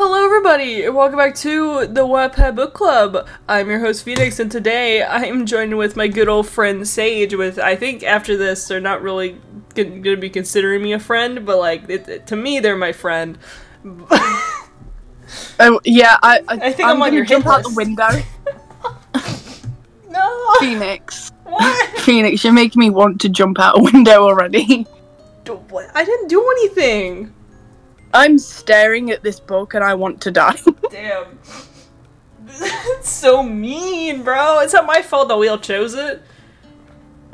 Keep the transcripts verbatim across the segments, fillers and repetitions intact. Hello everybody, and welcome back to the Wattpad Book Club. I'm your host Phoenix, and today I'm joined with my good old friend Sage. With, I think after this, they're not really going to be considering me a friend, but like, it, it, to me, they're my friend. oh, yeah, I, I, I think I'm, I'm on your hit list. Out the window. No! Phoenix. What? Phoenix, you're making me want to jump out a window already. What? I didn't do anything. I'm staring at this book and I want to die. Damn. That's so mean, bro. It's not my fault the wheel chose it.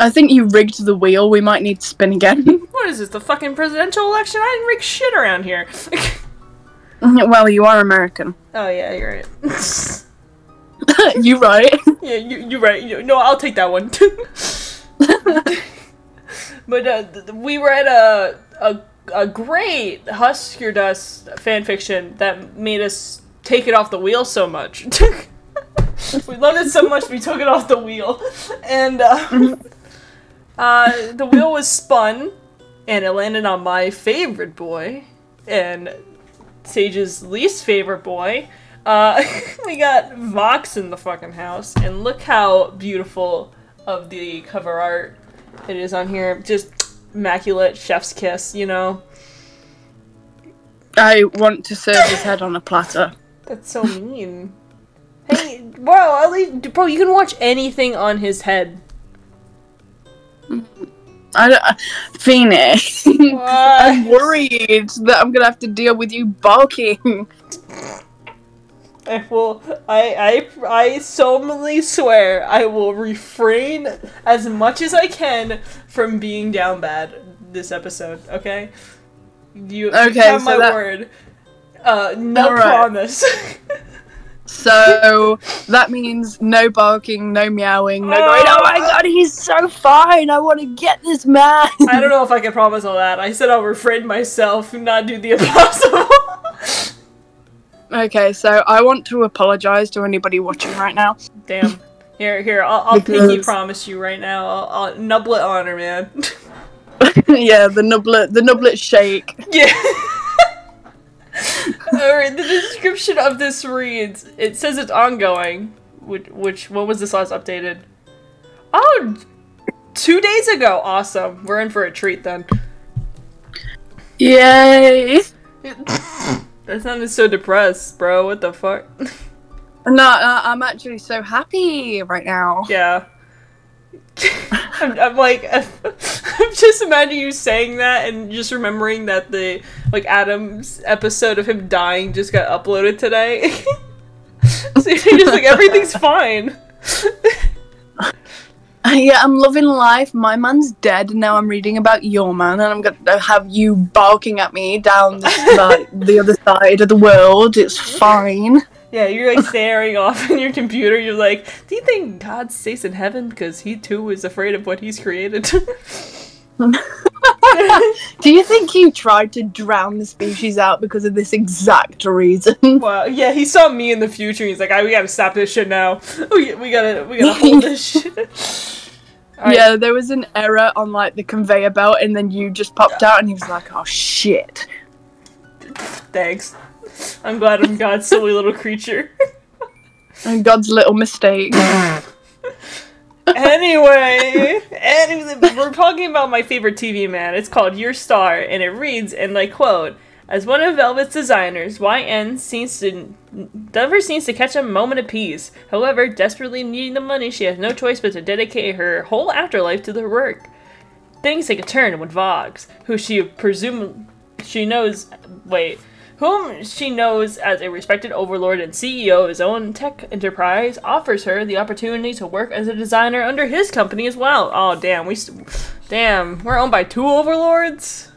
I think you rigged the wheel. We might need to spin again. What is this, the fucking presidential election? I didn't rig shit around here. Well, you are American. Oh, yeah, you're right. You right. Yeah, you, you're right. You, no, I'll take that one. But uh, th we read a... a a great Husker Dust fanfiction that made us take it off the wheel so much. We loved it so much we took it off the wheel. And uh, uh, the wheel was spun, and it landed on my favorite boy, and Sage's least favorite boy. Uh, we got Vox in the fucking house, and look how beautiful of the cover art it is on here. Just... immaculate, chef's kiss, you know. I want to serve his head on a platter. That's so mean. Hey, bro, at least, bro, you can watch anything on his head. I don't, uh, Phoenix. I'm worried that I'm gonna have to deal with you barking. I will. I. I. I solemnly swear I will refrain as much as I can from being down bad this episode. Okay. You, okay, you have so my that, word. Uh, no right. promise. So that means no barking, no meowing, no oh. going. Oh my god, he's so fine. I want to get this man. I don't know if I can promise all that. I said I'll refrain myself and not do the impossible. Okay, so I want to apologize to anybody watching right now. Damn. Here, here, I'll, I'll because... pinky promise you right now. I'll, I'll Nublet honor, man. Yeah, the Nublet, the Nublet shake. Yeah. Alright, the description of this reads, it says it's ongoing, which, which, when was this last updated? Oh, two days ago. Awesome. We're in for a treat then. Yay. That sounded so depressed, bro. What the fuck? No, uh, I'm actually so happy right now. Yeah. I'm, I'm like, I'm just imagining you saying that and just remembering that the, like, Adam's episode of him dying just got uploaded today. So you're just like, everything's fine. Yeah, I'm loving life. My man's dead, and now I'm reading about your man, and I'm gonna have you barking at me down this, like, the other side of the world. It's fine. Yeah, you're like staring off in your computer. You're like, do you think God stays in heaven? Because he too is afraid of what he's created. Do you think he tried to drown the species out because of this exact reason? Well, yeah, he saw me in the future. He's like, I, we gotta stop this shit now. We, we gotta, we gotta hold this shit. Right. Yeah, there was an error on like the conveyor belt, and then you just popped out, and he was like, "Oh shit." Thanks. I'm glad I'm God's silly little creature. And God's little mistake. Anyway, anyway, we're talking about my favorite T V man. It's called Your Star, and it reads, and I quote, as one of Velvette's designers, Y N seems to never seems to catch a moment of peace. However, desperately needing the money, she has no choice but to dedicate her whole afterlife to their work. Things take a turn when Vox, who she presume she knows, wait, whom she knows as a respected overlord and C E O of his own tech enterprise, offers her the opportunity to work as a designer under his company as well. Oh, damn. We st damn. We're owned by two overlords?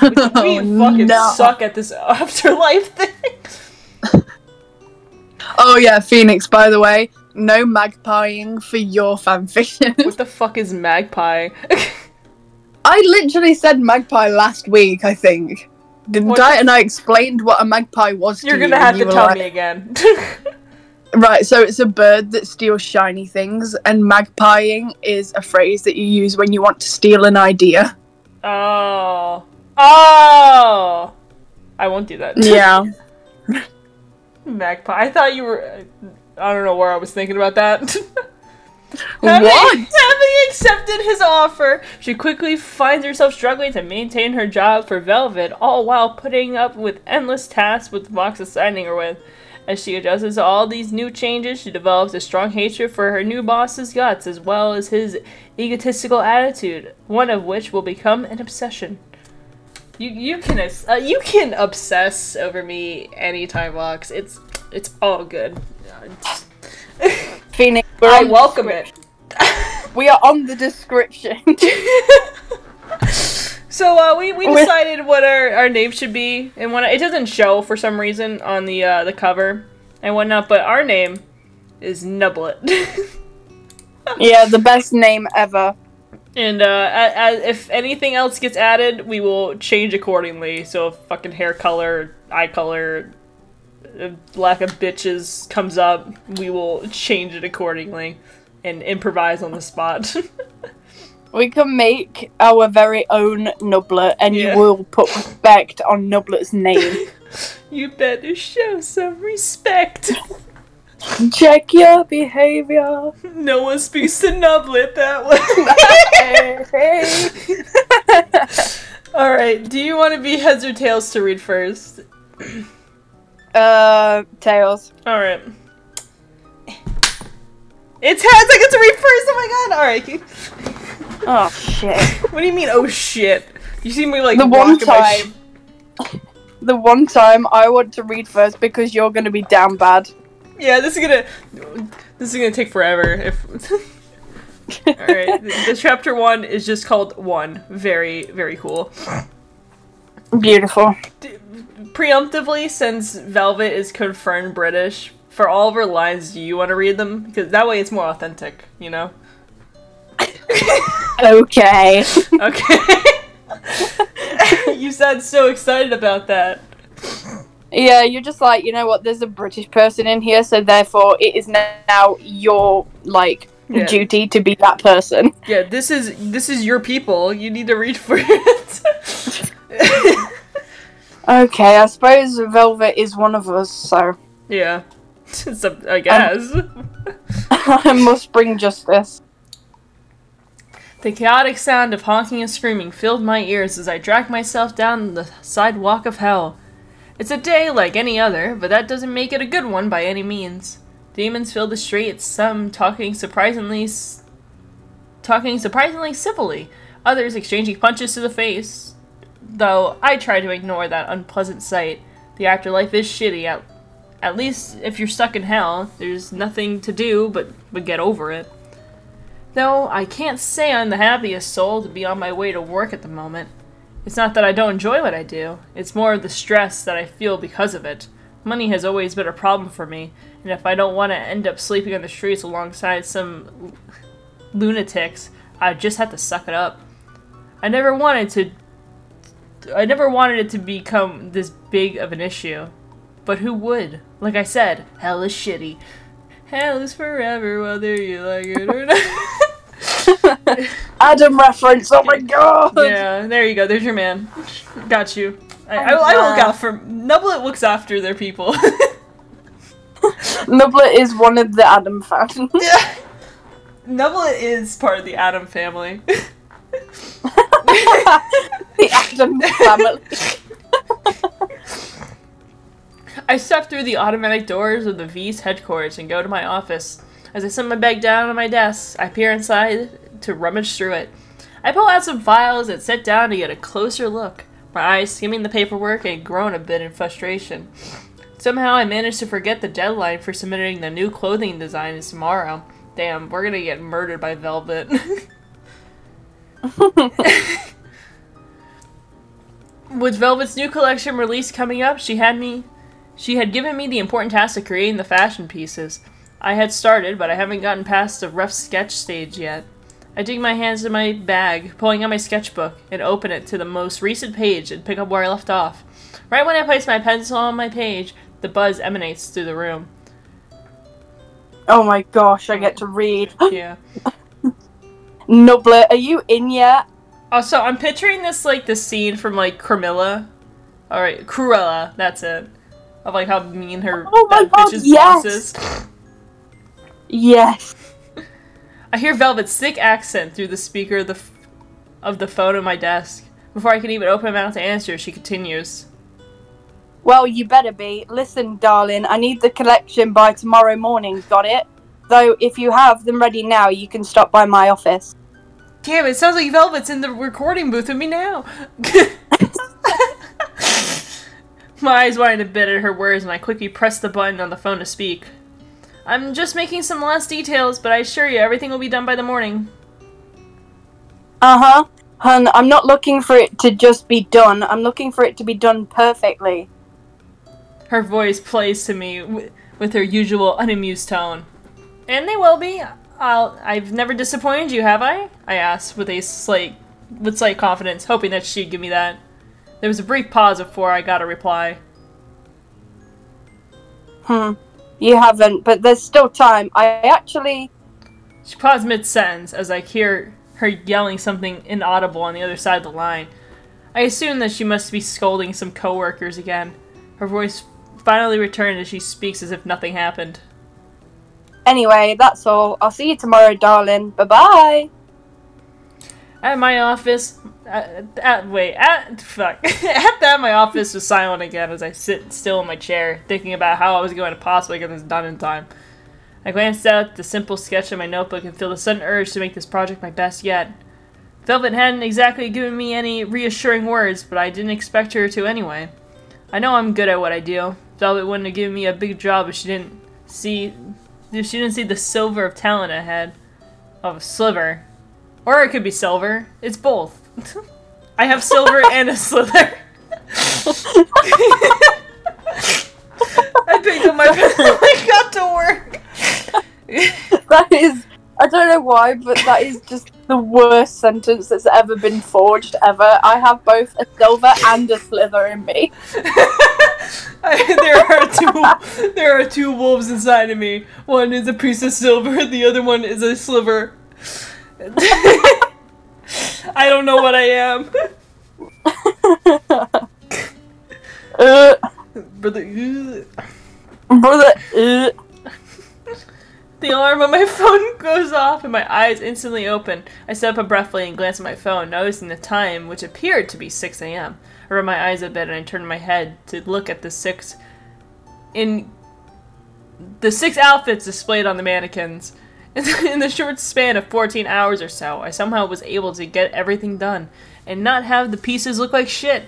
We, we oh, fucking no. suck at this afterlife thing. Oh, yeah, Phoenix, by the way. No magpieing for your fanfiction. What the fuck is magpie? I literally said magpie last week, I think. Didn't what I? And I explained what a magpie was to you. You're gonna have to tell me again. Right, so it's a bird that steals shiny things, and magpieing is a phrase that you use when you want to steal an idea. Oh. Oh! I won't do that. Yeah. Magpie. I thought you were... I don't know where I was thinking about that. Having, what? Having accepted his offer, she quickly finds herself struggling to maintain her job for Velvette, all while putting up with endless tasks with Vox assigning her with. As she adjusts to all these new changes, she develops a strong hatred for her new boss's guts, as well as his egotistical attitude, one of which will become an obsession. You you can uh, you can obsess over me anytime, Vox. It's it's all good. Phoenix, we're I welcome it. We are on the description. So uh, we we decided what our our name should be, and when it doesn't show for some reason on the uh, the cover and whatnot, but our name is Nublet. Yeah, the best name ever. And uh, as, as, if anything else gets added, we will change accordingly. So if fucking hair color, eye color, lack of bitches comes up, we will change it accordingly and improvise on the spot. We can make our very own Nublet, and yeah. You will put respect on Nublet's name. You better show some respect. Check your behavior. No one speaks to Nublet that way. Alright, do you want to be heads or tails to read first? Uh, tails. Alright. It's heads! I get to read first! Oh my god! Alright. Oh shit. What do you mean, oh shit? You see me like the one time. The one time I want to read first because you're gonna be down bad. Yeah, this is gonna this is gonna take forever. If all right, the, the chapter one is just called one. Very very cool. Beautiful. D preemptively, since Velvette is confirmed British, for all of her lines, do you want to read them? Because that way it's more authentic, you know. Okay. Okay. You sound so excited about that. Yeah, you're just like, you know what, there's a British person in here, so therefore it is now your, like, yeah. duty to be that person. Yeah, this is this is your people. You need to read for it. Okay, I suppose Velvette is one of us, so... Yeah, so, I guess. Um, I must bring justice. The chaotic sound of honking and screaming filled my ears as I dragged myself down the sidewalk of hell. It's a day like any other, but that doesn't make it a good one by any means. Demons fill the streets, some talking surprisingly s talking surprisingly civilly, others exchanging punches to the face, though I try to ignore that unpleasant sight. The afterlife is shitty, at, at least if you're stuck in hell, there's nothing to do but, but get over it. Though I can't say I'm the happiest soul to be on my way to work at the moment. It's not that I don't enjoy what I do, it's more of the stress that I feel because of it. Money has always been a problem for me, and if I don't want to end up sleeping on the streets alongside some lunatics, I just have to suck it up. I never wanted to- I never wanted it to become this big of an issue. But who would? Like I said, hell is shitty. Hell is forever, whether you like it or not. Adam reference, oh my god! Yeah, there you go, there's your man. Got you. I, I, I look out for- Nublet looks after their people. Nublet is one of the Adam family. Yeah. Nublet is part of the Adam family. The Adam family. I step through the automatic doors of the V's headquarters and go to my office. As I set my bag down on my desk, I peer inside to rummage through it. I pull out some files and sit down to get a closer look, my eyes skimming the paperwork and groan a bit in frustration. Somehow I managed to forget the deadline for submitting the new clothing design is tomorrow. Damn, we're gonna get murdered by Velvette. With Velvette's new collection release coming up, she had me- she had given me the important task of creating the fashion pieces. I had started, but I haven't gotten past the rough sketch stage yet. I dig my hands in my bag, pulling out my sketchbook, and open it to the most recent page and pick up where I left off. Right when I place my pencil on my page, the buzz emanates through the room. Oh my gosh, I get to read. Yeah. Nublet, are you in yet? Also, I'm picturing this, like, the scene from, like, Cremilla. Alright, Cruella, that's it. I like how mean her oh my God, bitch's yes! voice is. Yes. I hear Velvette's thick accent through the speaker of the, f of the phone on my desk. Before I can even open my mouth to answer, she continues. Well, you better be. Listen, darling, I need the collection by tomorrow morning, got it? Though, if you have them ready now, you can stop by my office. Damn, it sounds like Velvette's in the recording booth with me now. My eyes widened a bit at her words, and I quickly pressed the button on the phone to speak. I'm just making some last details, but I assure you, everything will be done by the morning. Uh-huh. Hun, I'm not looking for it to just be done. I'm looking for it to be done perfectly. Her voice plays to me w with her usual unamused tone. And they will be. I'll, I've never disappointed you, have I? I asked with a slight, with slight confidence, hoping that she'd give me that. There was a brief pause before I got a reply. Hmm. You haven't, but there's still time. I actually... She paused mid-sentence as I hear her yelling something inaudible on the other side of the line. I assume that she must be scolding some co-workers again. Her voice finally returned as she speaks as if nothing happened. Anyway, that's all. I'll see you tomorrow, darling. Bye-bye! At my office... At, at, wait, at... Fuck. At that, my office was silent again as I sit still in my chair, thinking about how I was going to possibly get this done in time. I glanced out at the simple sketch in my notebook and felt a sudden urge to make this project my best yet. Velvet hadn't exactly given me any reassuring words, but I didn't expect her to anyway. I know I'm good at what I do. Velvet wouldn't have given me a big job if she didn't see... If she didn't see the silver of talent I had. Of a sliver. Or it could be silver. It's both. I have silver and a slither. I picked up my pencil and got to work. That is... I don't know why, but that is just the worst sentence that's ever been forged, ever. I have both a silver and a slither in me. I, there, are two, there are two wolves inside of me. One is a piece of silver, the other one is a sliver. I don't know what I am. uh, brother, uh. brother, uh. The alarm on my phone goes off and my eyes instantly open. I sat up abruptly and glanced at my phone, noticing the time, which appeared to be six A M I rubbed my eyes a bit and I turned my head to look at the six in the six outfits displayed on the mannequins. In the short span of fourteen hours or so, I somehow was able to get everything done and not have the pieces look like shit.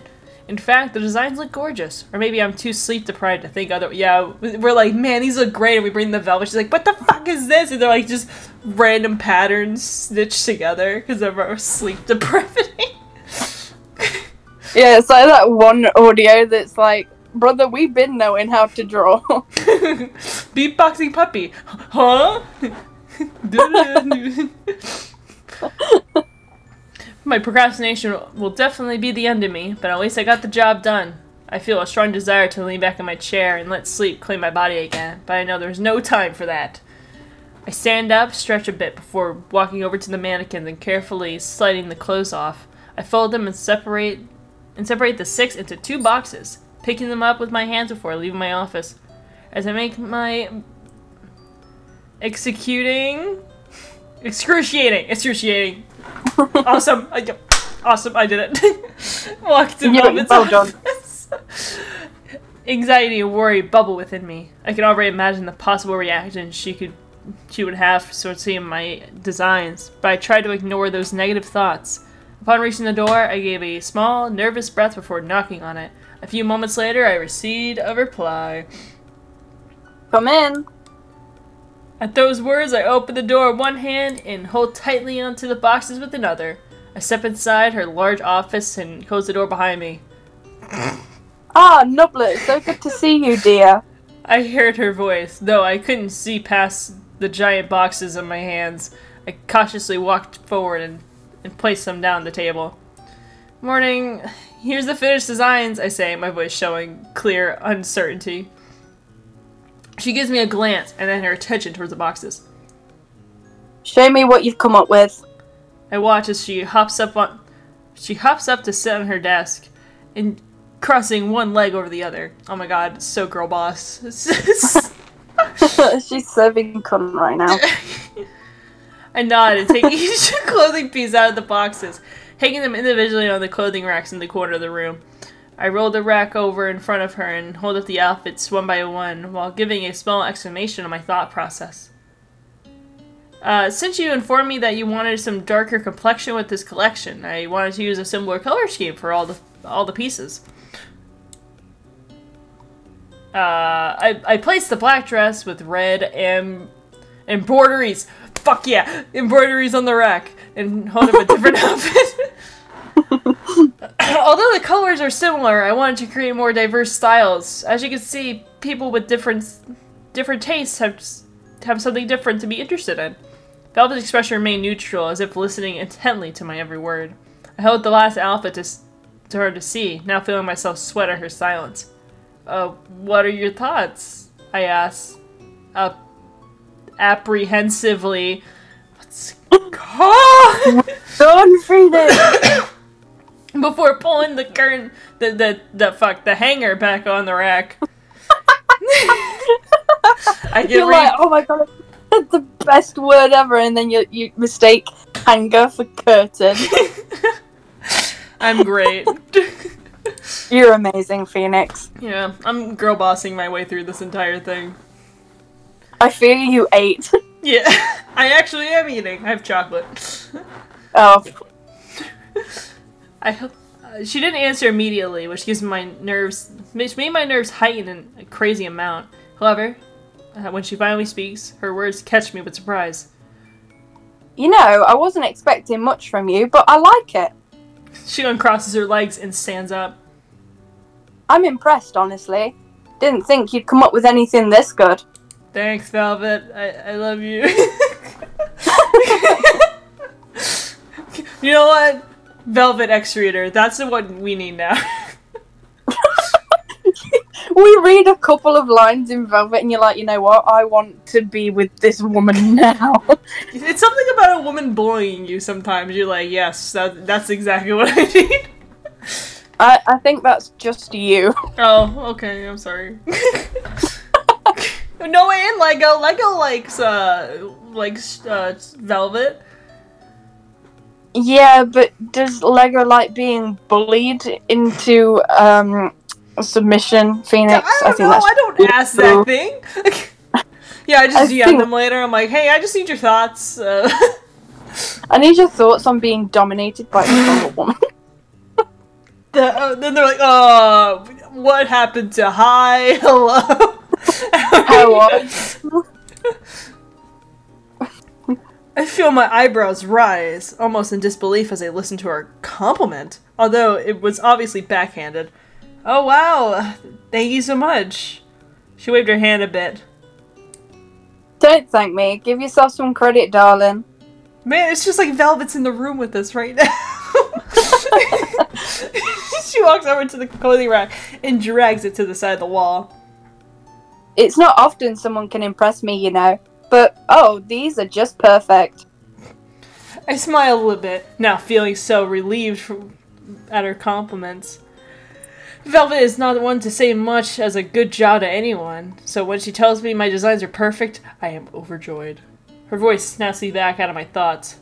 In fact, the designs look gorgeous. Or maybe I'm too sleep-deprived to think other- Yeah, we're like, man, these look great, and we bring the Velvet. She's like, what the fuck is this? And they're like, just random patterns stitched together because of our sleep depravity. Yeah, it's like that one audio that's like, brother, we've been knowing how to draw. Beatboxing puppy. Huh? My procrastination will definitely be the end of me, but at least I got the job done. I feel a strong desire to lean back in my chair and let sleep clean my body again, but I know there's no time for that. I stand up, stretch a bit before walking over to the mannequins and carefully sliding the clothes off. I fold them and separate and separate the six into two boxes, picking them up with my hands before leaving my office. As I make my Executing... Excruciating! Excruciating. Awesome! I, awesome, I did it. Walked to Velvet's office. Anxiety and worry bubble within me. I can already imagine the possible reactions she could, she would have for seeing my designs, but I tried to ignore those negative thoughts. Upon reaching the door, I gave a small, nervous breath before knocking on it. A few moments later, I received a reply. Come in! At those words, I open the door with one hand and hold tightly onto the boxes with another. I step inside her large office and close the door behind me. Ah, Nublet, so good to see you, dear. I heard her voice, though I couldn't see past the giant boxes in my hands. I cautiously walked forward and, and placed them down on the table. Morning. Here's the finished designs, I say, my voice showing clear uncertainty. She gives me a glance, and then her attention towards the boxes. Show me what you've come up with. I watch as she hops up on, she hops up to sit on her desk, and crossing one leg over the other. Oh my god, so girl boss. She's serving cunt right now. I nod and take each clothing piece out of the boxes, hanging them individually on the clothing racks in the corner of the room. I roll the rack over in front of her and hold up the outfits one by one while giving a small exclamation on my thought process. Uh, since you informed me that you wanted some darker complexion with this collection, I wanted to use a similar color scheme for all the all the pieces. Uh, I, I placed the black dress with red and embroideries. Fuck yeah! Embroideries on the rack and hold up a different outfit. Although the colors are similar, I wanted to create more diverse styles. As you can see, people with different different tastes have have something different to be interested in. Velvet's expression remained neutral, as if listening intently to my every word. I held the last outfit to, to her to see, now feeling myself sweat at her silence. Uh, what are your thoughts? I asked, uh, apprehensively. What's called? Don't read it! Before pulling the curtain, the, the, the, fuck, the hanger back on the rack. I get you're like, oh my god, that's the best word ever, and then you, you mistake hanger for curtain. I'm great. You're amazing, Phoenix. Yeah, I'm girl bossing my way through this entire thing. I feel you ate. Yeah, I actually am eating. I have chocolate. Oh. I hope... Uh, she didn't answer immediately, which gives my nerves... which made my nerves heighten in a crazy amount. However, uh, when she finally speaks, her words catch me with surprise. You know, I wasn't expecting much from you, but I like it. She uncrosses her legs and stands up. I'm impressed, honestly. Didn't think you'd come up with anything this good. Thanks, Velvet. I, I love you. You know what? Velvet X-Reader. That's the one we need now. We read a couple of lines in Velvet and you're like, you know what? I want to be with this woman now. It's something about a woman bullying you sometimes. You're like, yes, that, that's exactly what I need. I, I think that's just you. Oh, okay. I'm sorry. No, and Lego. Lego likes, uh, likes, uh, Velvet. Yeah, but does Lego like being bullied into, um, submission, Phoenix? I don't I think know, that's I don't ask that thing. Yeah, I just D M them later, I'm like, hey, I just need your thoughts. Uh I need your thoughts on being dominated by a woman. the, uh, then they're like, oh, what happened to hi, hello? Hello. I feel my eyebrows rise, almost in disbelief as I listen to her compliment, although it was obviously backhanded. Oh wow, thank you so much. She waved her hand a bit. Don't thank me, give yourself some credit, darling. Man, it's just like Velvet's in the room with us right now. She walks over to the clothing rack and drags it to the side of the wall. It's not often someone can impress me, you know. But, oh, these are just perfect. I smile a little bit, now feeling so relieved from, at her compliments. Velvet is not one to say much as a good job to anyone, so when she tells me my designs are perfect, I am overjoyed. Her voice snaps me back out of my thoughts.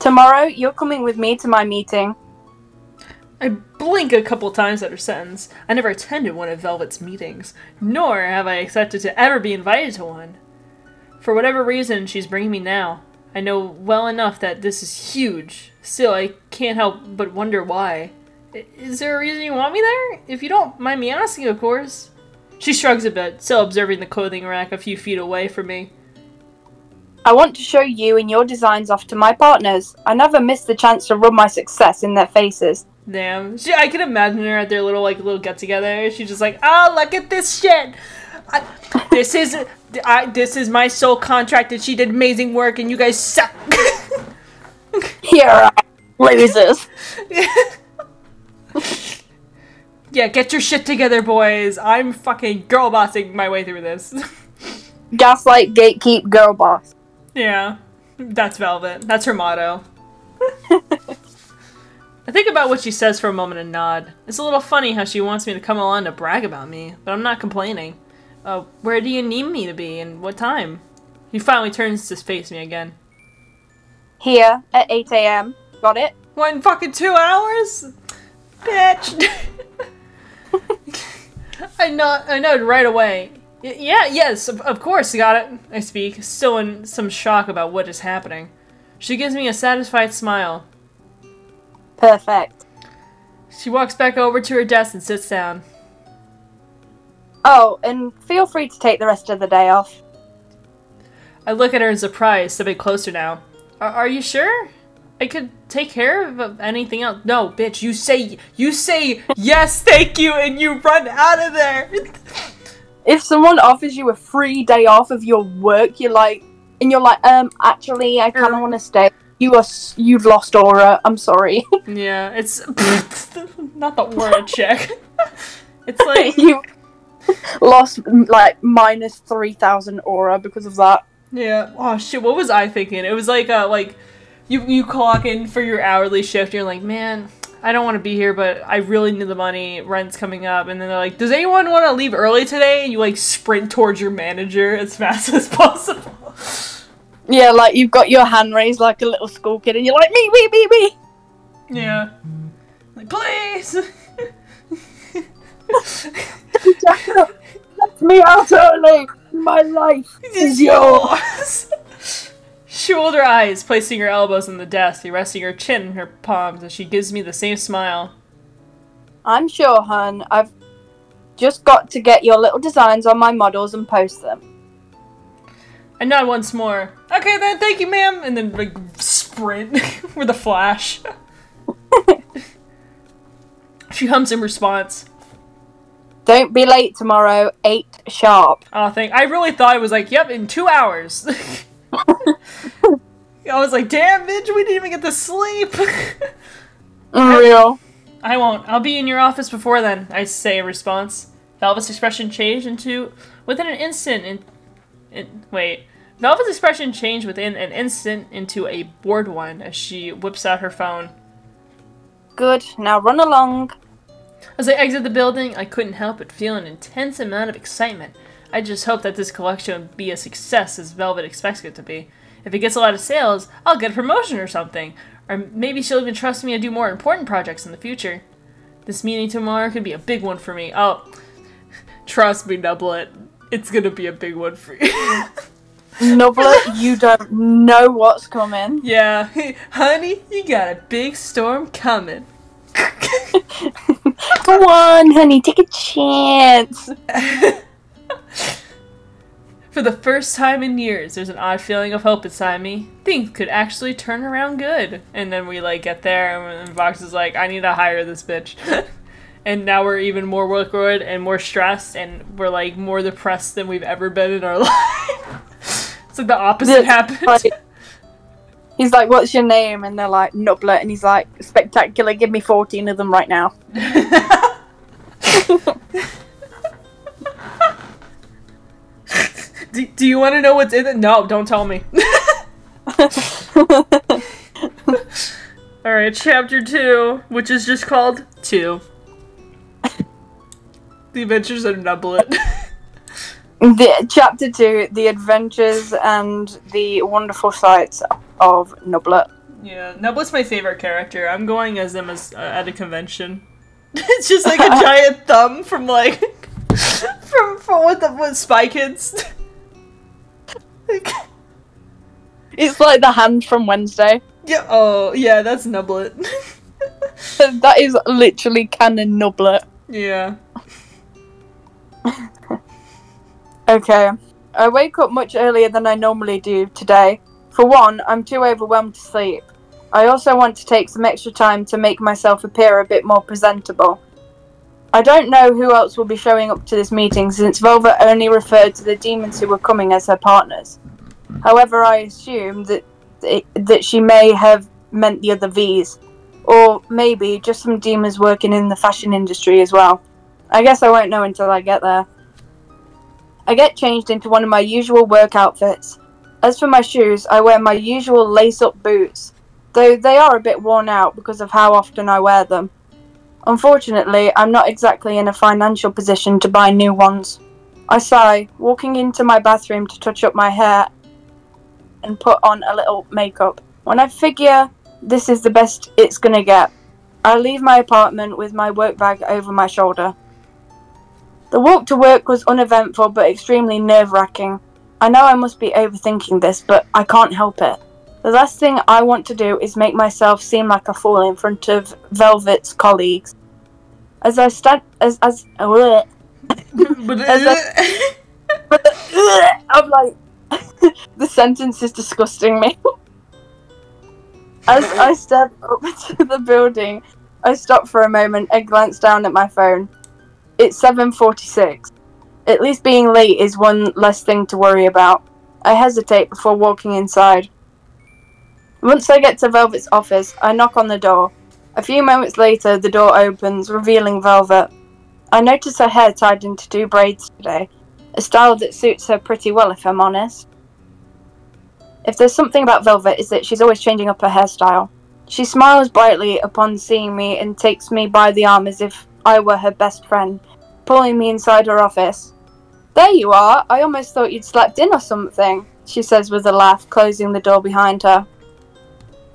Tomorrow, you're coming with me to my meeting. I blink a couple times at her sentence. I never attended one of Velvet's meetings, nor have I accepted to ever be invited to one. For whatever reason, she's bringing me now. I know well enough that this is huge. Still, I can't help but wonder why. Is there a reason you want me there? If you don't mind me asking, of course. She shrugs a bit, still observing the clothing rack a few feet away from me. I want to show you and your designs off to my partners. I never miss the chance to rub my success in their faces. Damn. She, I can imagine her at their little, like, little get-together. She's just like, oh, look at this shit! I, this is... I, this is my sole contract and she did amazing work and you guys suck. Here are losers. Yeah, get your shit together, boys. I'm fucking girl bossing my way through this. Gaslight, gatekeep, girl boss. Yeah, that's Velvet. That's her motto. I think about what she says for a moment and nod. It's a little funny how she wants me to come along to brag about me, but I'm not complaining. Uh, where do you need me to be and what time? He finally turns to face me again. Here at eight A M Got it? What, in fucking two hours? Bitch! I know, I know right away. Y yeah, yes, of, of course, got it, I speak, still in some shock about what is happening. She gives me a satisfied smile. Perfect. She walks back over to her desk and sits down. Oh, and feel free to take the rest of the day off. I look at her in surprise, stepping closer now. Are, are you sure? I could take care of anything else. No, bitch, you say, you say yes, thank you, and you run out of there. If someone offers you a free day off of your work, you're like, and you're like, um, actually, I kind of want to stay. You are, you've lost aura. I'm sorry. Yeah, it's not the word check. It's like you lost like minus three thousand aura because of that. Yeah. Oh shit. What was I thinking? It was like, uh, like you you clock in for your hourly shift. And you're like, man, I don't want to be here, but I really need the money. Rent's coming up. And then they're like, does anyone want to leave early today? And you, like, sprint towards your manager as fast as possible. Yeah, like, you've got your hand raised like a little school kid, and you're like, me, me, me, me! Yeah. Like, please! Let me out early! My life is yours! She rolled her eyes, placing her elbows on the desk, resting her chin in her palms, and she gives me the same smile. I'm sure, hun. I've just got to get your little designs on my models and post them. I nod once more. Okay then, thank you, ma'am! And then, like, sprint with a flash. She hums in response. Don't be late tomorrow, eight sharp. Oh, thank- I really thought it was like, yep, in two hours. I was like, damn, bitch, we didn't even get to sleep. Unreal. I, I won't. I'll be in your office before then, I say in response. Velvette's expression changed into... Within an instant... In, in, wait. Velvette's expression changed within an instant into a bored one as she whips out her phone. Good. Now run along. As I exit the building, I couldn't help but feel an intense amount of excitement. I just hope that this collection would be a success as Velvette expects it to be. If it gets a lot of sales, I'll get a promotion or something. Or maybe she'll even trust me to do more important projects in the future. This meeting tomorrow could be a big one for me. Oh, trust me, Nublet. It's gonna be a big one for you. Nublet, you don't know what's coming. Yeah. Hey, honey, you got a big storm coming. Come on, honey, take a chance. For the first time in years, there's an odd feeling of hope inside me. Things could actually turn around good. And then we, like, get there, and Vox is like, I need to hire this bitch. And now we're even more workload and more stressed, and we're, like, more depressed than we've ever been in our life. It's like the opposite happened. Like, he's like, what's your name? And they're like, Nublet. And he's like, spectacular, give me fourteen of them right now. Do, do you want to know what's in it? No, don't tell me. Alright, chapter two, which is just called two. The Adventures of Nublet. The, chapter two, The Adventures and the Wonderful Sights of Nublet. Yeah, Nublet's my favorite character. I'm going as them as, uh, at a convention. It's just like a giant thumb from like... from, from what the what, Spy Kids... It's like the hand from Wednesday. Yeah. Oh, yeah, that's Nublet. That is literally canon Nublet. Yeah. Okay. I wake up much earlier than I normally do today. For one, I'm too overwhelmed to sleep. I also want to take some extra time to make myself appear a bit more presentable. I don't know who else will be showing up to this meeting since Velvette only referred to the demons who were coming as her partners. However, I assume that it, that she may have meant the other V's, or maybe just some demons working in the fashion industry as well. I guess I won't know until I get there. I get changed into one of my usual work outfits. As for my shoes, I wear my usual lace-up boots. though they are a bit worn out because of how often I wear them. Unfortunately, I'm not exactly in a financial position to buy new ones. I sigh, walking into my bathroom to touch up my hair and put on a little makeup. When I figure this is the best it's gonna get, I leave my apartment with my work bag over my shoulder. The walk to work was uneventful but extremely nerve-wracking. I know I must be overthinking this, but I can't help it. The last thing I want to do is make myself seem like a fool in front of Velvette's colleagues. As I stand, as as, uh, as I, but, uh, I'm like, the sentence is disgusting me. As I step up to the building, I stop for a moment and glance down at my phone. It's seven forty-six. At least being late is one less thing to worry about. I hesitate before walking inside. Once I get to Velvette's office, I knock on the door. A few moments later, the door opens, revealing Velvette. I notice her hair tied into two braids today, a style that suits her pretty well, if I'm honest. If there's something about Velvette, it's that she's always changing up her hairstyle. She smiles brightly upon seeing me and takes me by the arm as if I were her best friend, pulling me inside her office. "There you are! I almost thought you'd slept in or something," she says with a laugh, closing the door behind her.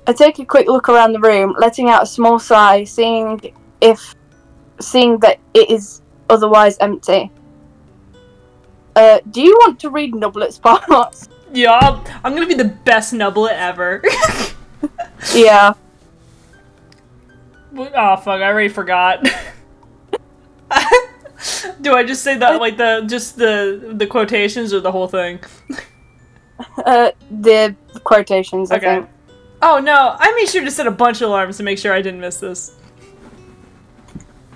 I take a quick look around the room, letting out a small sigh, seeing if seeing that it is otherwise empty. Uh, do you want to read Nublet's parts? Yeah, I'm gonna be the best Nublet ever. Yeah. Oh fuck! I already forgot. Do I just say that like the just the the quotations or the whole thing? uh, the quotations. I okay. Think. Oh no! I made sure to set a bunch of alarms to make sure I didn't miss this.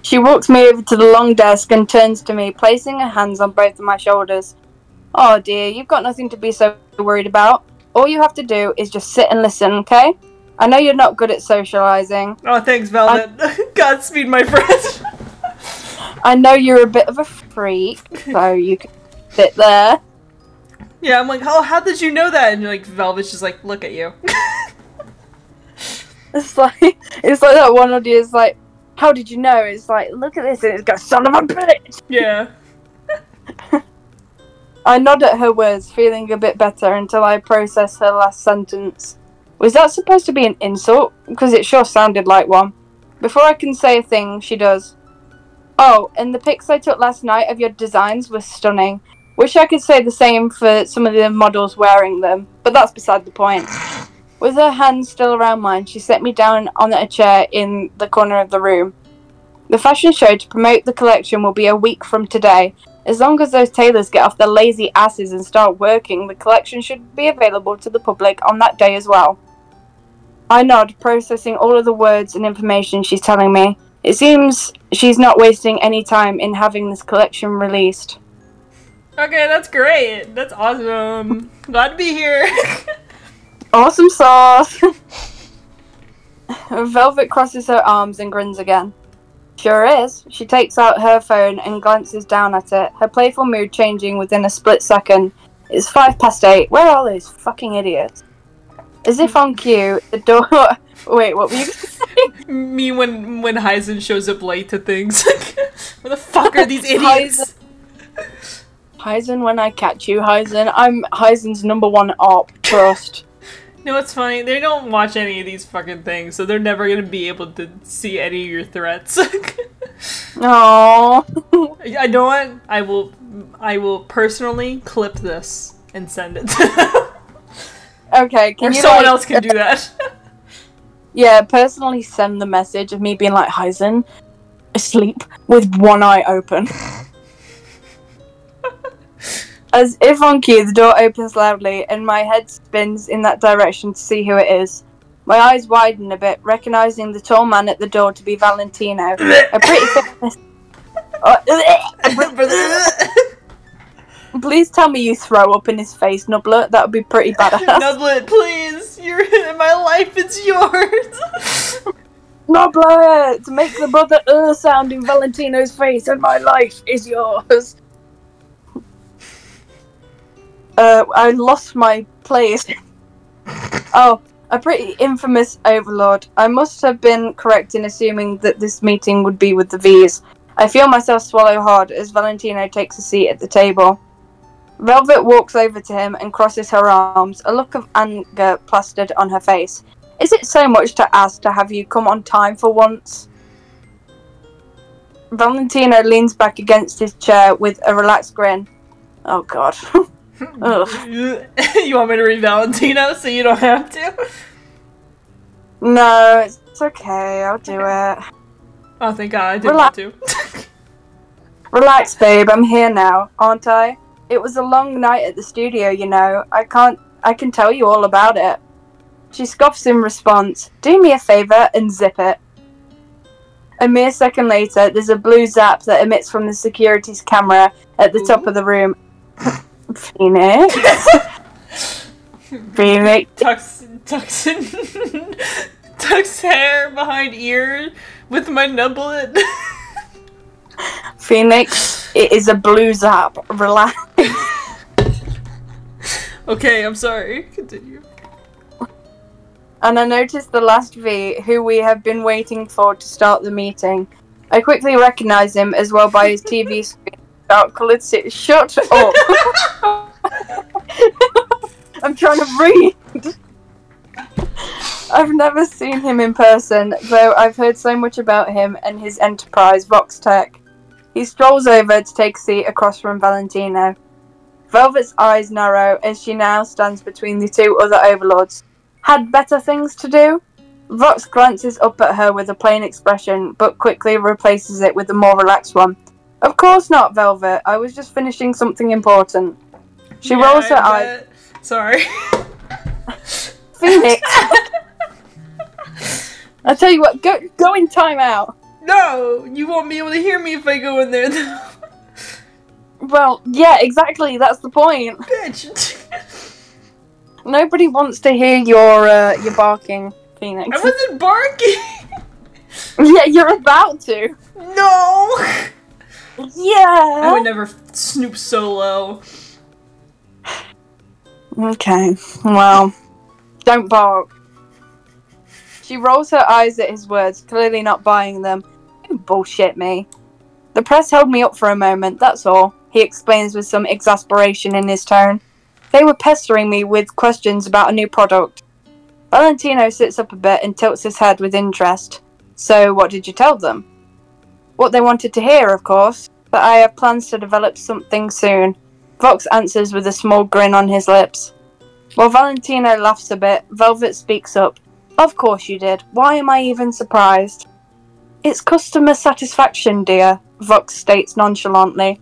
She walks me over to the long desk and turns to me, placing her hands on both of my shoulders. "Oh dear, you've got nothing to be so worried about. All you have to do is just sit and listen, okay? I know you're not good at socializing." Oh, thanks, Velvette. I... Godspeed, my friend. I know you're a bit of a freak, so you can sit there. Yeah, I'm like, oh, how did you know that? And you're like, Velvette's just like, look at you. It's like, it's like that one audio is like, how did you know? It's like, look at this, and it's got son of a bitch. Yeah. I nod at her words, feeling a bit better until I process her last sentence. Was that supposed to be an insult? Because it sure sounded like one. Before I can say a thing, she does. "Oh, and the pics I took last night of your designs were stunning. Wish I could say the same for some of the models wearing them, but that's beside the point." With her hands still around mine, she set me down on a chair in the corner of the room. The fashion show to promote the collection will be a week from today. As long as those tailors get off their lazy asses and start working, the collection should be available to the public on that day as well. I nod, processing all of the words and information she's telling me. It seems she's not wasting any time in having this collection released. Okay, that's great. That's awesome. Glad to be here. Awesome sauce. Velvette crosses her arms and grins again. Sure is. She takes out her phone and glances down at it, her playful mood changing within a split second. It's five past eight. Where are those fucking idiots? As if on cue, the door... Wait, what were you gonna say? Me when, when Heisen shows up late to things. Where the fuck are these idiots? Heisen. Heisen, when I catch you, Heisen. I'm Heisen's number one op. Trust. You know what's funny? They don't watch any of these fucking things, so they're never gonna be able to see any of your threats. Aww. I know what? I will, I will personally clip this and send it to them. Okay, can or you someone like, else can do that. Yeah, personally send the message of me being like, Heisen, asleep with one eye open. As if on cue, the door opens loudly, and my head spins in that direction to see who it is. My eyes widen a bit, recognising the tall man at the door to be Valentino. A pretty thick... Please tell me you throw up in his face, Nublet. That would be pretty badass. Nublet, please! You're in my life, it's yours! Nublet! Make the mother uh sound in Valentino's face, and my life is yours! Uh, I lost my place. Oh, A pretty infamous overlord. I must have been correct in assuming that this meeting would be with the V's. I feel myself swallow hard as Valentino takes a seat at the table. Velvette walks over to him and crosses her arms, a look of anger plastered on her face. Is it so much to ask to have you come on time for once? Valentino leans back against his chair with a relaxed grin. Oh god. You want me to read Valentino so you don't have to? No, it's okay. I'll do it. Oh, thank God. I didn't Relax want to. Relax, babe. I'm here now, aren't I? It was a long night at the studio, you know. I can't... I can tell you all about it. She scoffs in response. Do me a favor and zip it. A mere second later, there's a blue zap that emits from the security's camera at the Ooh. top of the room. Phoenix. Phoenix. Tucks, tucks, in, tucks hair behind ear with my nublet. Phoenix, it is a blue zap. Relax. Okay, I'm sorry. Continue. And I noticed the last V, who we have been waiting for to start the meeting. I quickly recognize him as well by his T V screen. Dark coloured city. Shut up! I'm trying to read! I've never seen him in person, though I've heard so much about him and his enterprise, VoxTech. He strolls over to take a seat across from Valentino. Velvette's eyes narrow as she now stands between the two other overlords. Had better things to do? Vox glances up at her with a plain expression, but quickly replaces it with a more relaxed one. Of course not, Velvette. I was just finishing something important. She yeah, rolls her eyes. Sorry. Phoenix. I tell you what, go go in timeout. No, you won't be able to hear me if I go in there. Though. Well, yeah, exactly. That's the point. Bitch. Nobody wants to hear your uh, your barking, Phoenix. I wasn't barking. Yeah, you're about to. No. Yeah! I would never snoop so low. Okay, well, don't bark. She rolls her eyes at his words, clearly not buying them. Don't bullshit me. The press held me up for a moment, that's all, he explains with some exasperation in his tone. They were pestering me with questions about a new product. Valentino sits up a bit and tilts his head with interest. So, what did you tell them? What they wanted to hear, of course, but I have plans to develop something soon. Vox answers with a small grin on his lips. While Valentino laughs a bit, Velvette speaks up. Of course you did. Why am I even surprised? It's customer satisfaction, dear, Vox states nonchalantly.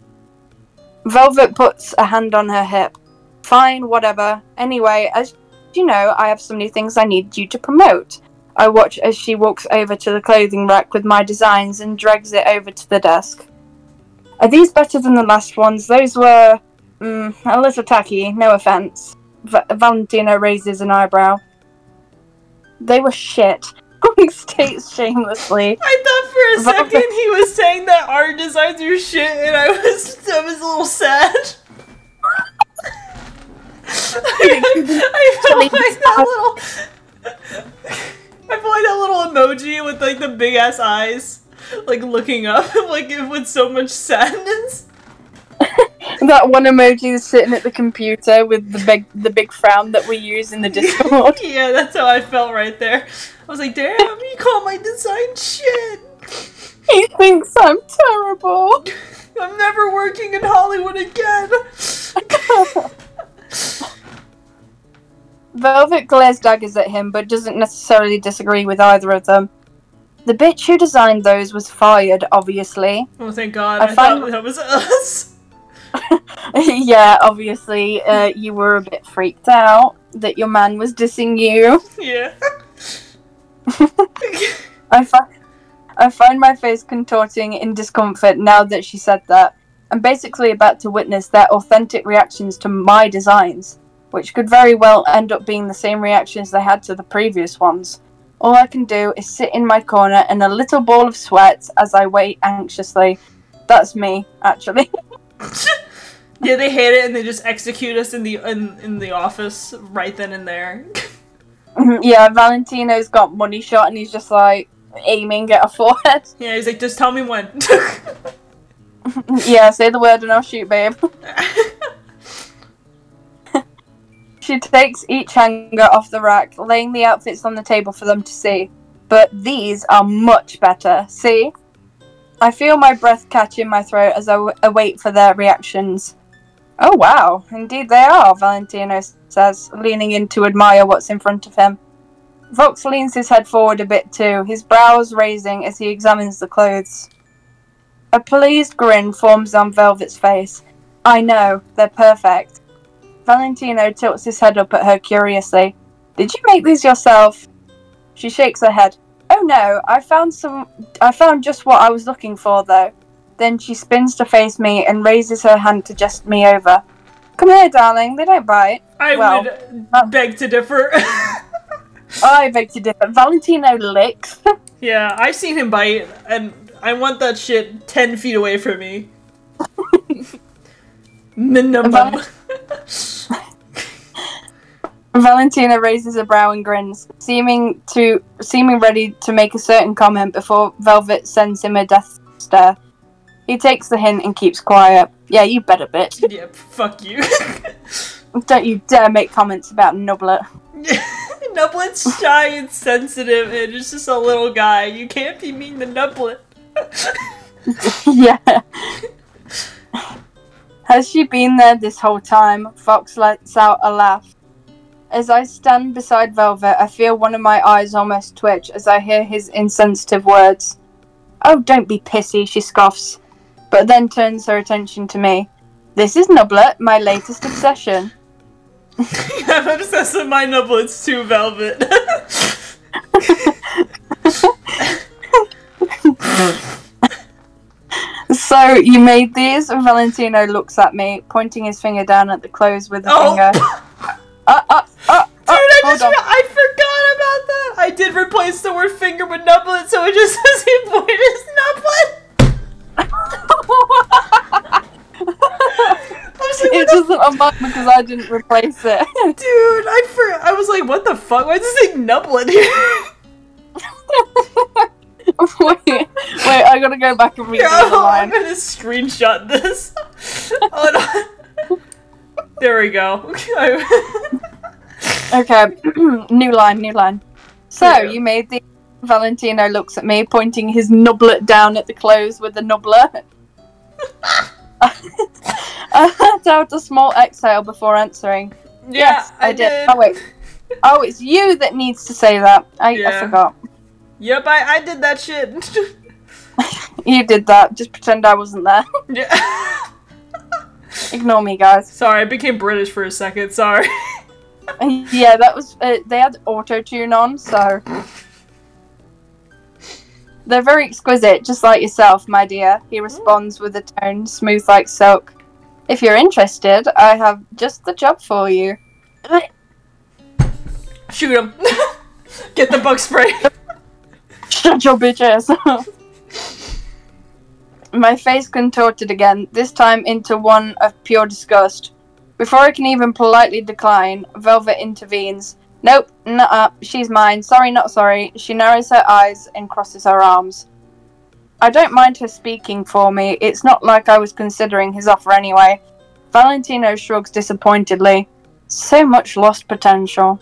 Velvette puts a hand on her hip. Fine, whatever. Anyway, as you know, I have some new things I need you to promote. I watch as she walks over to the clothing rack with my designs and drags it over to the desk. Are these better than the last ones? Those were mm, a little tacky, no offence. V Valentino raises an eyebrow. They were shit, states shamelessly. I thought for a second he was saying that our designs were shit and I was, I was a little sad. I, I felt like that little... I feel like that little emoji with like the big ass eyes, like looking up, like with so much sadness. That one emoji is sitting at the computer with the big the big frown that we use in the Discord. Yeah, that's how I felt right there. I was like, damn, you call my design shit. He thinks I'm terrible. I'm never working in Hollywood again. Velvette glares daggers at him, but doesn't necessarily disagree with either of them. The bitch who designed those was fired, obviously. Oh, thank God. I, I thought that was us. Yeah, obviously, uh, you were a bit freaked out that your man was dissing you. Yeah. I, fi I find my face contorting in discomfort now that she said that. I'm basically about to witness their authentic reactions to my designs, which could very well end up being the same reactions they had to the previous ones. All I can do is sit in my corner in a little ball of sweat as I wait anxiously. That's me, actually. Yeah, they hate it and they just execute us in the in, in the office right then and there. Yeah, Valentino's got money shot and he's just like aiming at her forehead. Yeah, he's like, just tell me when. Yeah, say the word and I'll shoot, babe. She takes each hanger off the rack, laying the outfits on the table for them to see. But these are much better. See? I feel my breath catch in my throat as I w await for their reactions. Oh, wow. Indeed they are, Valentino says, leaning in to admire what's in front of him. Vox leans his head forward a bit too, his brows raising as he examines the clothes. A pleased grin forms on Velvette's face. I know, they're perfect. Valentino tilts his head up at her curiously. Did you make these yourself? She shakes her head. Oh no, I found some. I found just what I was looking for though. Then she spins to face me and raises her hand to jest me over. Come here, darling, they don't bite. I well, would uh, beg to differ. I beg to differ. Valentino licks. Yeah, I've seen him bite, and I want that shit ten feet away from me. Minimum. Val Valentina raises a brow and grins, seeming to seeming ready to make a certain comment before Velvette sends him a death stare. He takes the hint and keeps quiet. Yeah, you better, bitch. Yeah, fuck you. Don't you dare make comments about Nublet. Nublet's shy and sensitive, and it's just a little guy. You can't be mean to Nublet. Yeah. Has she been there this whole time? Fox lets out a laugh. As I stand beside Velvette, I feel one of my eyes almost twitch as I hear his insensitive words. Oh, don't be pissy, she scoffs, but then turns her attention to me. This is Nublet, my latest obsession. I'm obsessed with my Nublets too, Velvette. So, you made these? Valentino looks at me, pointing his finger down at the clothes with a oh. finger. Uh, uh, uh, Dude, uh, I just re I forgot about that! I did replace the word finger with Nublet, so it just says he pointed his Nublet! Like, it doesn't unbug because I didn't replace it. Dude, I for I was like, what the fuck? Why does it say Nublet here? Wait, wait, I gotta go back and read the other line. I'm gonna screenshot this. Oh, no. There we go. Okay, new line, new line. So, yeah. You made the... Valentino looks at me, pointing his Nublet down at the clothes with the Nublet. I let out a small exhale before answering. Yeah, yes, I, I did. did. Oh, wait. Oh, it's you that needs to say that. I, yeah. I forgot. Yep, I, I did that shit. You did that. Just pretend I wasn't there. Yeah. Ignore me, guys. Sorry, I became British for a second. Sorry. Yeah, that was... Uh, they had auto-tune on, so... They're very exquisite, just like yourself, my dear. He responds with a tone smooth like silk. If you're interested, I have just the job for you. Shoot him. Get the bug spray. Shut your bitch ass. My face contorted again, this time into one of pure disgust. Before I can even politely decline, Velvette intervenes. Nope, nuh-uh, she's mine. Sorry, not sorry. She narrows her eyes and crosses her arms. I don't mind her speaking for me. It's not like I was considering his offer anyway. Valentino shrugs disappointedly. So much lost potential.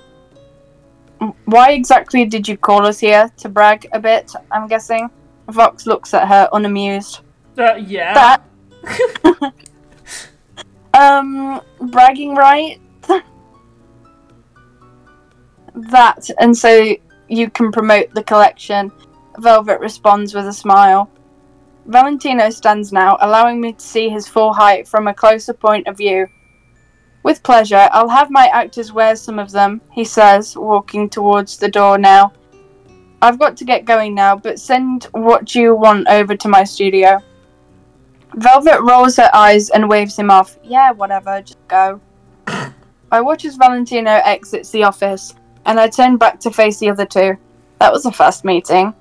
Why exactly did you call us here? To brag a bit, I'm guessing? Vox looks at her, unamused. Uh, yeah. That. um, bragging right? That, and so you can promote the collection. Velvette responds with a smile. Valentino stands now, allowing me to see his full height from a closer point of view. With pleasure, I'll have my actors wear some of them, he says, walking towards the door now. I've got to get going now, but send what you want over to my studio. Velvette rolls her eyes and waves him off. Yeah, whatever, just go. I watch as Valentino exits the office, and I turn back to face the other two. That was a fast meeting.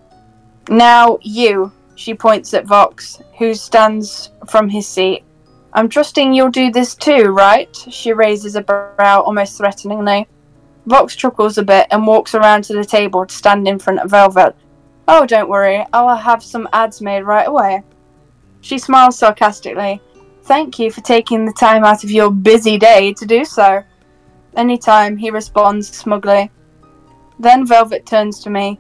Now, you, she points at Vox, who stands from his seat. I'm trusting you'll do this too, right? She raises a brow almost threateningly. Vox chuckles a bit and walks around to the table to stand in front of Velvette. Oh, don't worry, I'll have some ads made right away. She smiles sarcastically. Thank you for taking the time out of your busy day to do so. Anytime, he responds smugly. Then Velvette turns to me.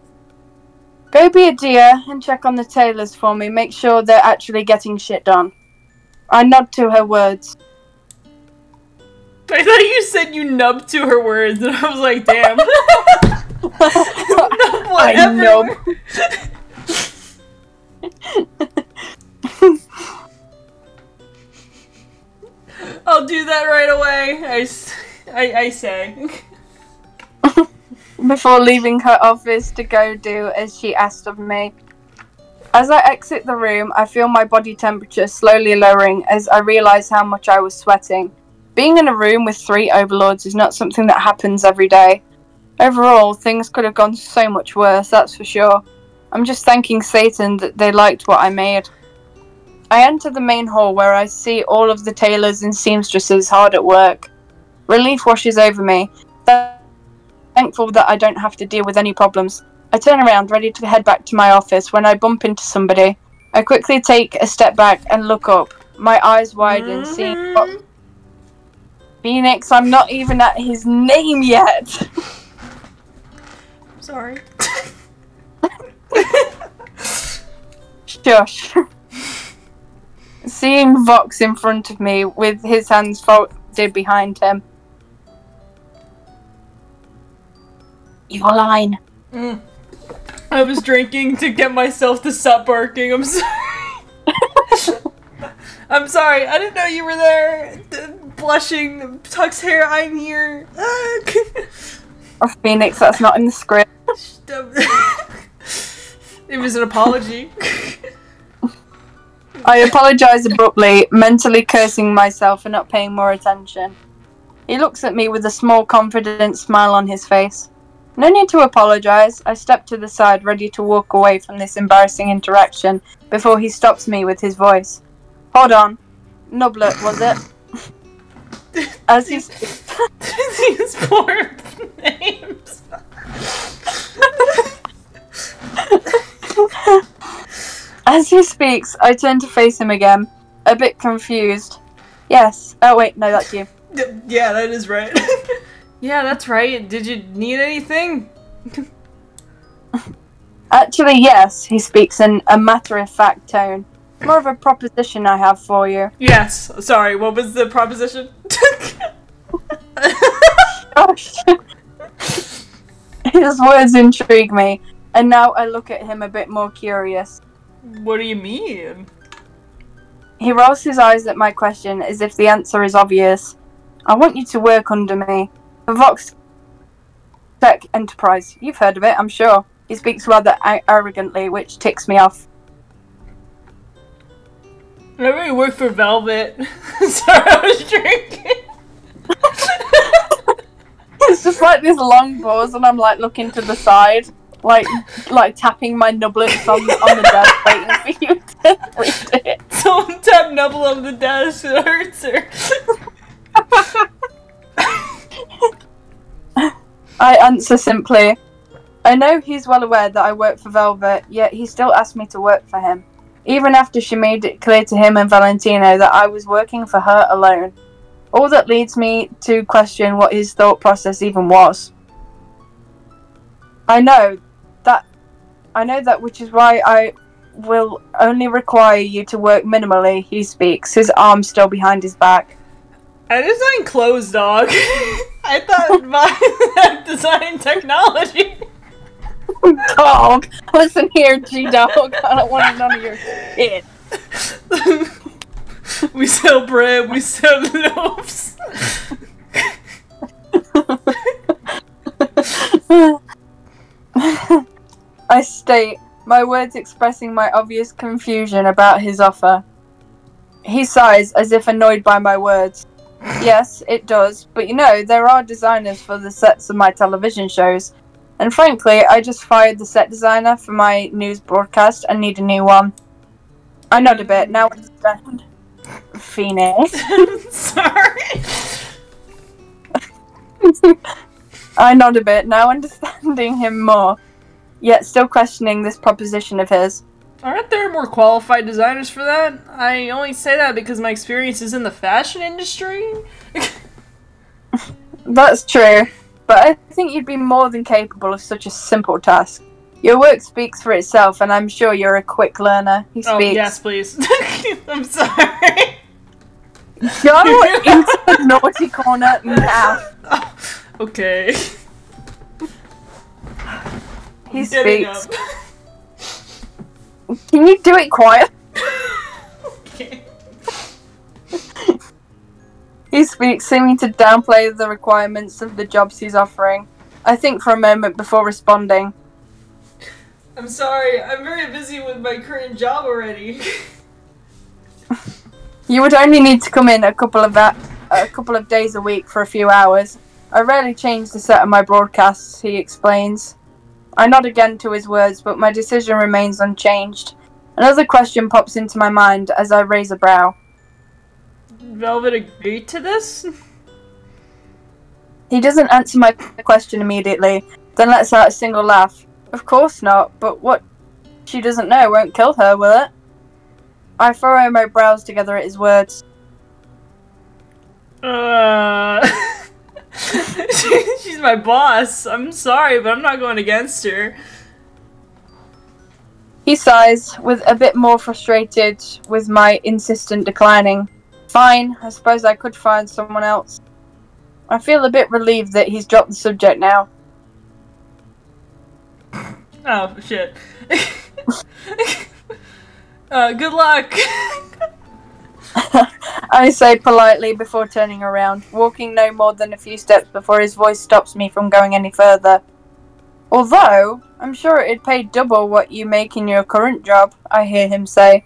Go be a dear and check on the tailors for me. Make sure they're actually getting shit done. I nod to her words. I thought you said you nubbed to her words, and I was like, damn. I nub. I'll do that right away, I, I, I say. Before leaving her office to go do as she asked of me. As I exit the room, I feel my body temperature slowly lowering as I realise how much I was sweating. Being in a room with three overlords is not something that happens every day. Overall, things could have gone so much worse, that's for sure. I'm just thanking Satan that they liked what I made. I enter the main hall where I see all of the tailors and seamstresses hard at work. Relief washes over me. Thankful that I don't have to deal with any problems. I turn around, ready to head back to my office, when I bump into somebody. I quickly take a step back and look up, my eyes widen, mm-hmm. seeing what... Phoenix, I'm not even at his name yet! Sorry. Shush. Seeing Vox in front of me, with his hands folded behind him. You're lying. Mm. I was drinking to get myself to stop barking, I'm sorry. I'm sorry, I didn't know you were there. Blushing, Tuck's hair, I'm here. Oh, Phoenix, that's not in the script. It was an apology. I apologize abruptly, mentally cursing myself for not paying more attention. He looks at me with a small, confident smile on his face. No need to apologize. I step to the side, ready to walk away from this embarrassing interaction, before he stops me with his voice. Hold on. Nublet, was it? As he's these poor names. As he speaks, I turn to face him again, a bit confused. Yes. Oh wait, no, that's you. Yeah, that is right. Yeah, that's right. Did you need anything? Actually, yes. He speaks in a matter-of-fact tone. More of a proposition I have for you. Yes. Sorry, what was the proposition? His words intrigue me, and now I look at him a bit more curious. What do you mean? He rolls his eyes at my question as if the answer is obvious. I want you to work under me. The VoxTech Enterprise. You've heard of it, I'm sure. He speaks rather arrogantly, which ticks me off. I already work for Velvette. Sorry, I was drinking. It's just like this long pause, and I'm like looking to the side, like like tapping my nublets on, on the desk, waiting for you to read it. Someone tap nubble on the desk, it hurts her. I answer simply. I know he's well aware that I work for Velvette, yet he still asked me to work for him. Even after she made it clear to him and Valentino that I was working for her alone. All that leads me to question what his thought process even was. I know that, I know that, which is why I will only require you to work minimally, he speaks, his arm still behind his back. That design clothes, dog. I thought my design technology. Dog, listen here, G dog. I don't want none of your shit. We sell bread. We sell loaves. I state, my words expressing my obvious confusion about his offer. He sighs as if annoyed by my words. Yes, it does, but you know, there are designers for the sets of my television shows. And frankly, I just fired the set designer for my news broadcast and need a new one. I nod a bit, now I understand. Phoenix. Sorry. I nod a bit, now understanding him more, yet still questioning this proposition of his. Aren't there more qualified designers for that? I only say that because my experience is in the fashion industry. That's true, but I think you'd be more than capable of such a simple task. Your work speaks for itself, and I'm sure you're a quick learner. He speaks. Oh, yes, please. I'm sorry. Go into the naughty corner now. Oh, okay. He speaks. Can you do it quiet? Okay. He speaks, seeming to downplay the requirements of the jobs he's offering. I think for a moment before responding. I'm sorry, I'm very busy with my current job already. You would only need to come in a couple of that, a couple of days a week for a few hours. I rarely change the set of my broadcasts, he explains. I nod again to his words, but my decision remains unchanged. Another question pops into my mind as I raise a brow. Did Velvette agree to this? He doesn't answer my question immediately, then lets out a single laugh. Of course not, but what she doesn't know won't kill her, will it? I furrow my brows together at his words. Uh... she, she's my boss. I'm sorry, but I'm not going against her. He sighs, with a bit more frustrated with my insistent declining. Fine, I suppose I could find someone else. I feel a bit relieved that he's dropped the subject now. Oh, shit. uh, good luck! I say politely before turning around, walking no more than a few steps before his voice stops me from going any further. Although, I'm sure it'd pay double what you make in your current job, I hear him say.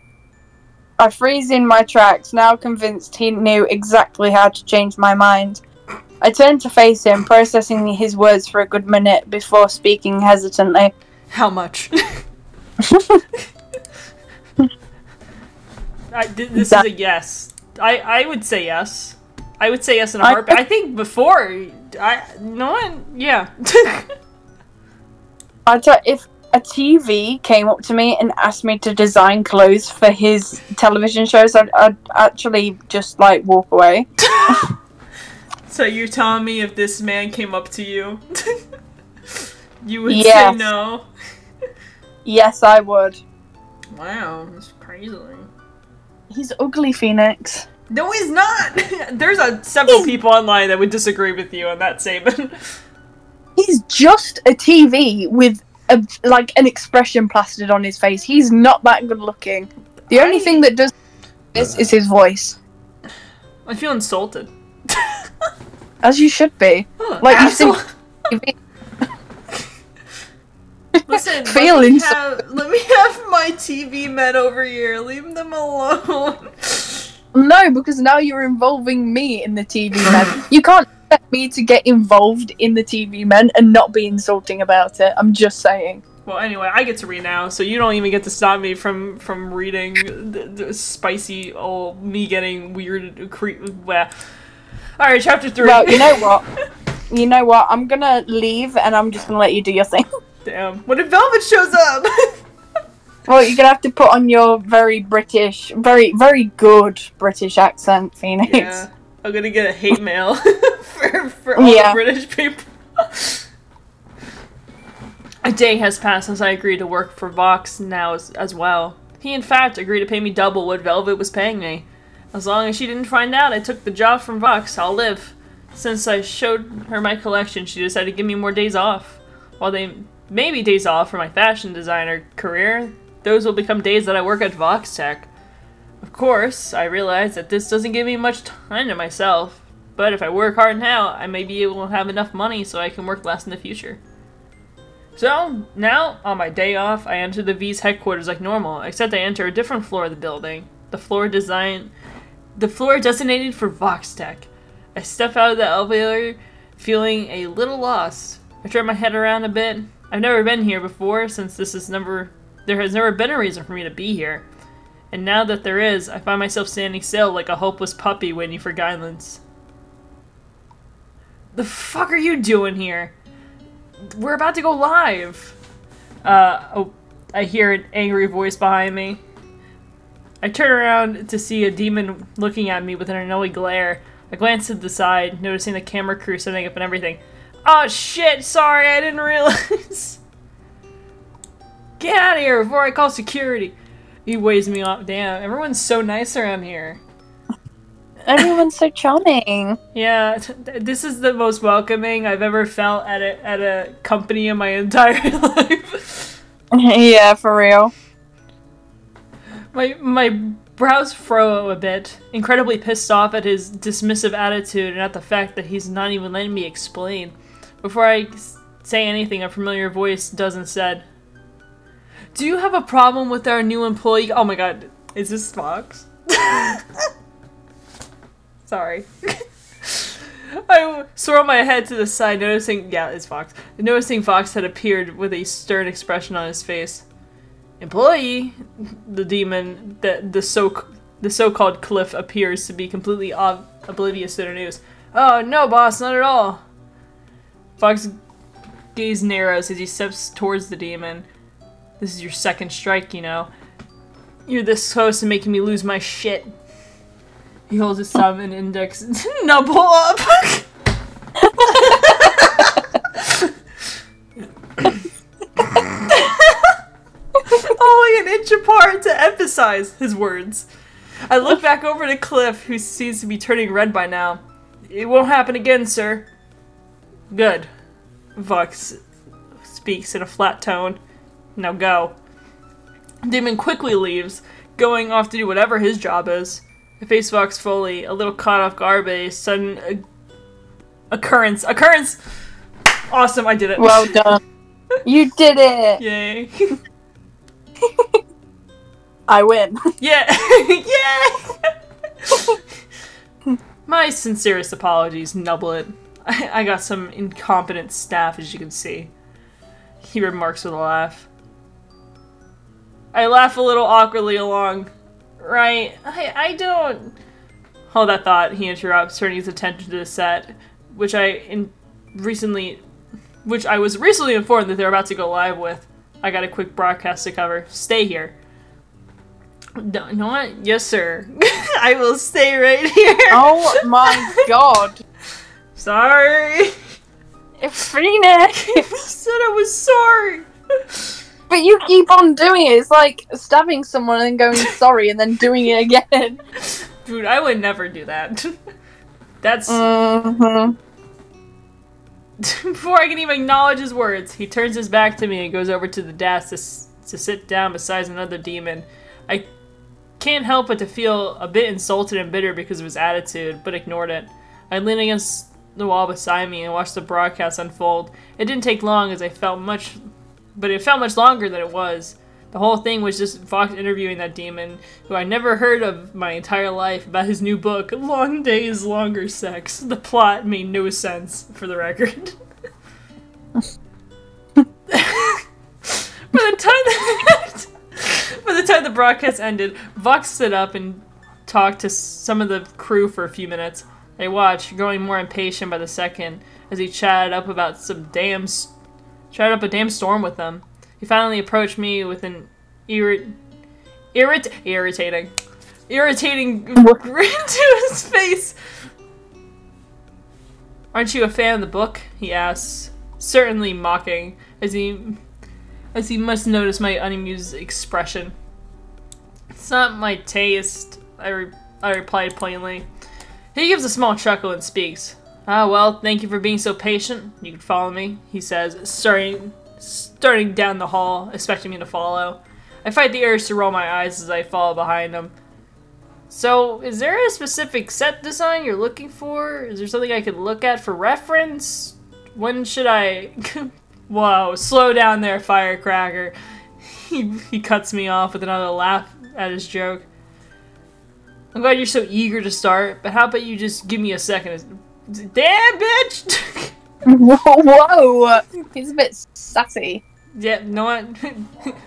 I freeze in my tracks, now convinced he knew exactly how to change my mind. I turn to face him, processing his words for a good minute before speaking hesitantly. How much? I, this is a yes. I, I would say yes. I would say yes in a heartbeat. I, I think before, I no one, yeah. I t if a T V came up to me and asked me to design clothes for his television shows, I'd, I'd actually just like walk away. So you're telling me if this man came up to you, you would yes. say no? Yes, I would. Wow, that's crazy. He's ugly, Phoenix. No, he's not! There's a, several he's... people online that would disagree with you on that statement. He's just a T V with, a, like, an expression plastered on his face. He's not that good-looking. The I... only thing that does this is his voice. I feel insulted. As you should be. Huh, like, asshole. You think... Listen, let me, have, let me have my T V men over here. Leave them alone. No, because now you're involving me in the T V men. You can't expect me to get involved in the T V men and not be insulting about it. I'm just saying. Well, anyway, I get to read now, so you don't even get to stop me from, from reading the, the spicy, oh, me getting weird, cre- blah. Alright, chapter three. Well, you know what? You know what? I'm gonna leave, and I'm just gonna let you do your thing. Damn. What if Velvette shows up? Well, you're gonna have to put on your very British, very, very good British accent, Phoenix. Yeah. I'm gonna get a hate mail for, for all yeah. the British people. A day has passed since I agreed to work for Vox now as, as well. He, in fact, agreed to pay me double what Velvette was paying me. As long as she didn't find out I took the job from Vox, I'll live. Since I showed her my collection, she decided to give me more days off. While they... Maybe days off for my fashion designer career. Those will become days that I work at VoxTech. Of course, I realize that this doesn't give me much time to myself, but if I work hard now, I may be able to have enough money so I can work less in the future. So, now, on my day off, I enter the V's headquarters like normal, except I enter a different floor of the building. The floor design... The floor designated for VoxTech. I step out of the elevator, feeling a little lost. I turn my head around a bit. I've never been here before, since this is never... There has never been a reason for me to be here. And now that there is, I find myself standing still like a hopeless puppy waiting for guidance. The fuck are you doing here? We're about to go live! Uh, oh, I hear an angry voice behind me. I turn around to see a demon looking at me with an annoying glare. I glance to the side, noticing the camera crew setting up and everything. Oh shit, sorry, I didn't realize. Get out of here before I call security. He weighs me off. Damn, everyone's so nice around here. Everyone's so charming. Yeah, this is the most welcoming I've ever felt at a, at a company in my entire life. Yeah, for real. My, my brows frown a bit, incredibly pissed off at his dismissive attitude and at the fact that he's not even letting me explain. Before I say anything, a familiar voice does and said, "Do you have a problem with our new employee?" Oh my god, is this Vox? Sorry. I swirl my head to the side, noticing- yeah, it's Vox. Noticing Vox had appeared with a stern expression on his face. "Employee!" The demon, the, the, so, the so-called Cliff, appears to be completely ob oblivious to the news. "Oh, no, boss, not at all." Vox's gaze narrows as he steps towards the demon. "This is your second strike, you know. You're this close to making me lose my shit." He holds his thumb and index nubble up. Only an inch apart to emphasize his words. I look back over to Cliff, who seems to be turning red by now. "It won't happen again, sir." "Good." Vox speaks in a flat tone. "Now go." Demon quickly leaves, going off to do whatever his job is. I face Vox fully, a little caught off guard by a sudden uh, occurrence. Occurrence! Awesome, I did it. Well done. You did it! Yay. I win. Yeah! Yeah! My sincerest apologies, Nublet. I, I got some incompetent staff, as you can see. He remarks with a laugh. I laugh a little awkwardly along. Right, I, I don't... Hold that thought, he interrupts, turning his attention to the set, which I in recently... which I was recently informed that they're about to go live with. I got a quick broadcast to cover. Stay here. No, no what? Yes, sir. I will stay right here. Oh my god. Sorry. Freenet. I said I was sorry. But you keep on doing it. It's like stabbing someone and going sorry and then doing it again. Dude, I would never do that. That's... Mm-hmm. Before I can even acknowledge his words, he turns his back to me and goes over to the desk to, to sit down beside another demon. I can't help but to feel a bit insulted and bitter because of his attitude, but ignored it. I lean against the wall beside me and watched the broadcast unfold. It didn't take long as I felt much... But it felt much longer than it was. The whole thing was just Vox interviewing that demon, who I never heard of my entire life, about his new book, Long Days, Longer Sex. The plot made no sense, for the record. by, the time the by the time the broadcast ended, Vox stood up and talked to some of the crew for a few minutes. I watched, growing more impatient by the second, as he chatted up about some damn story. Tried up a damn storm with them. He finally approached me with an irrit... irrit... irritating... irritating grin to his face. "Aren't you a fan of the book?" he asks, certainly mocking, as he... as he must notice my unamused expression. "It's not my taste," I, re I replied plainly. He gives a small chuckle and speaks. "Ah, well, thank you for being so patient. You can follow me," he says, starting, starting down the hall, expecting me to follow. I fight the urge to roll my eyes as I follow behind him. "So, is there a specific set design you're looking for? Is there something I could look at for reference? When should I..." Whoa, slow down there, firecracker. He, he cuts me off with another laugh at his joke. "I'm glad you're so eager to start, but how about you just give me a second..." Damn, bitch! Whoa, whoa! He's a bit sassy. Yeah, no, I...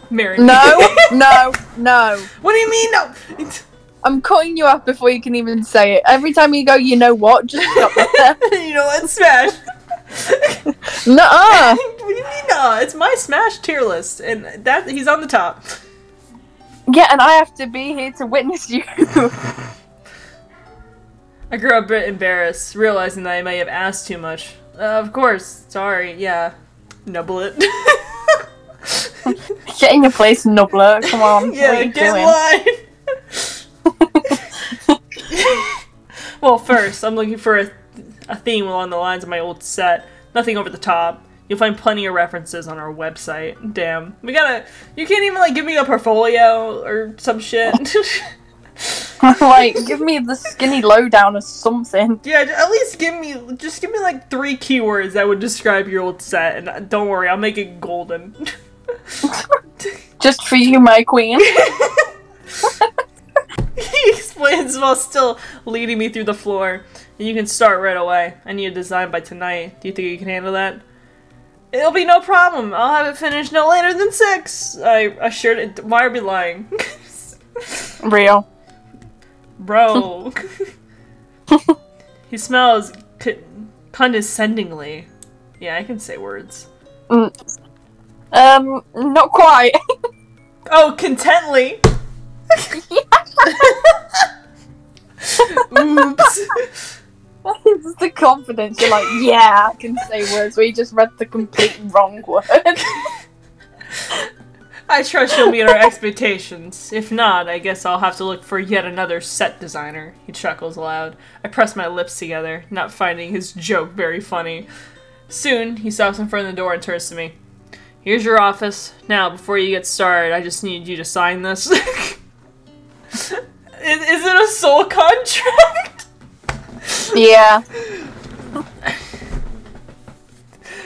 Marry me. No, no, no. What do you mean, no? I'm cutting you off before you can even say it. Every time you go, you know what? Just stop there. You know what? Smash. Nuh-uh. What do you mean, nah? It's my Smash tier list, and that he's on the top. Yeah, and I have to be here to witness you. I grew up a bit embarrassed, realizing that I may have asked too much. Uh, of course. Sorry. Yeah. Nublet. Get in your place, Nublet. Come on. Yeah, what are you get doing? One. Well, first, I'm looking for a, a theme along the lines of my old set. Nothing over the top. You'll find plenty of references on our website. Damn. We gotta... You can't even, like, give me a portfolio or some shit. Like, give me the skinny lowdown or something. Yeah, at least give me... Just give me, like, three keywords that would describe your old set. And don't worry, I'll make it golden. Just for you, my queen. He explains while still leading me through the floor. And you can start right away. I need a design by tonight. Do you think you can handle that? It'll be no problem. I'll have it finished no later than six. I assured it. Why are we lying? Real. Bro. He smells c condescendingly. Yeah, I can say words. Mm. Um, not quite. Oh, contently. Oops. It's the confidence. You're like, yeah, I can say words where you just read the complete wrong word. I trust you'll meet our expectations. If not, I guess I'll have to look for yet another set designer. He chuckles aloud. I press my lips together, not finding his joke very funny. Soon, he stops in front of the door and turns to me. Here's your office. Now, before you get started, I just need you to sign this. Is, is it a soul contract? Yeah.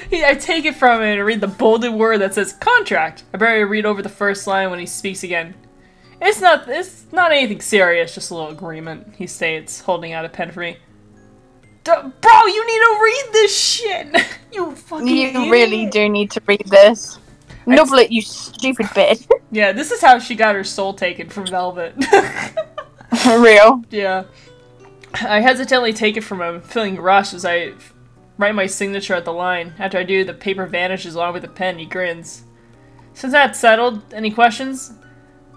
he, I take it from him and read the bolded word that says contract. I barely read over the first line when he speaks again. It's not it's not anything serious, just a little agreement, he states, holding out a pen for me. D bro, you need to read this shit! You fucking You idiot. Really do need to read this. Nublet, you stupid bitch. Yeah, this is how she got her soul taken from Velvette. For real? Yeah. I hesitantly take it from him, feeling rushed as I write my signature at the line. After I do, the paper vanishes along with the pen. He grins. Since that's settled, any questions?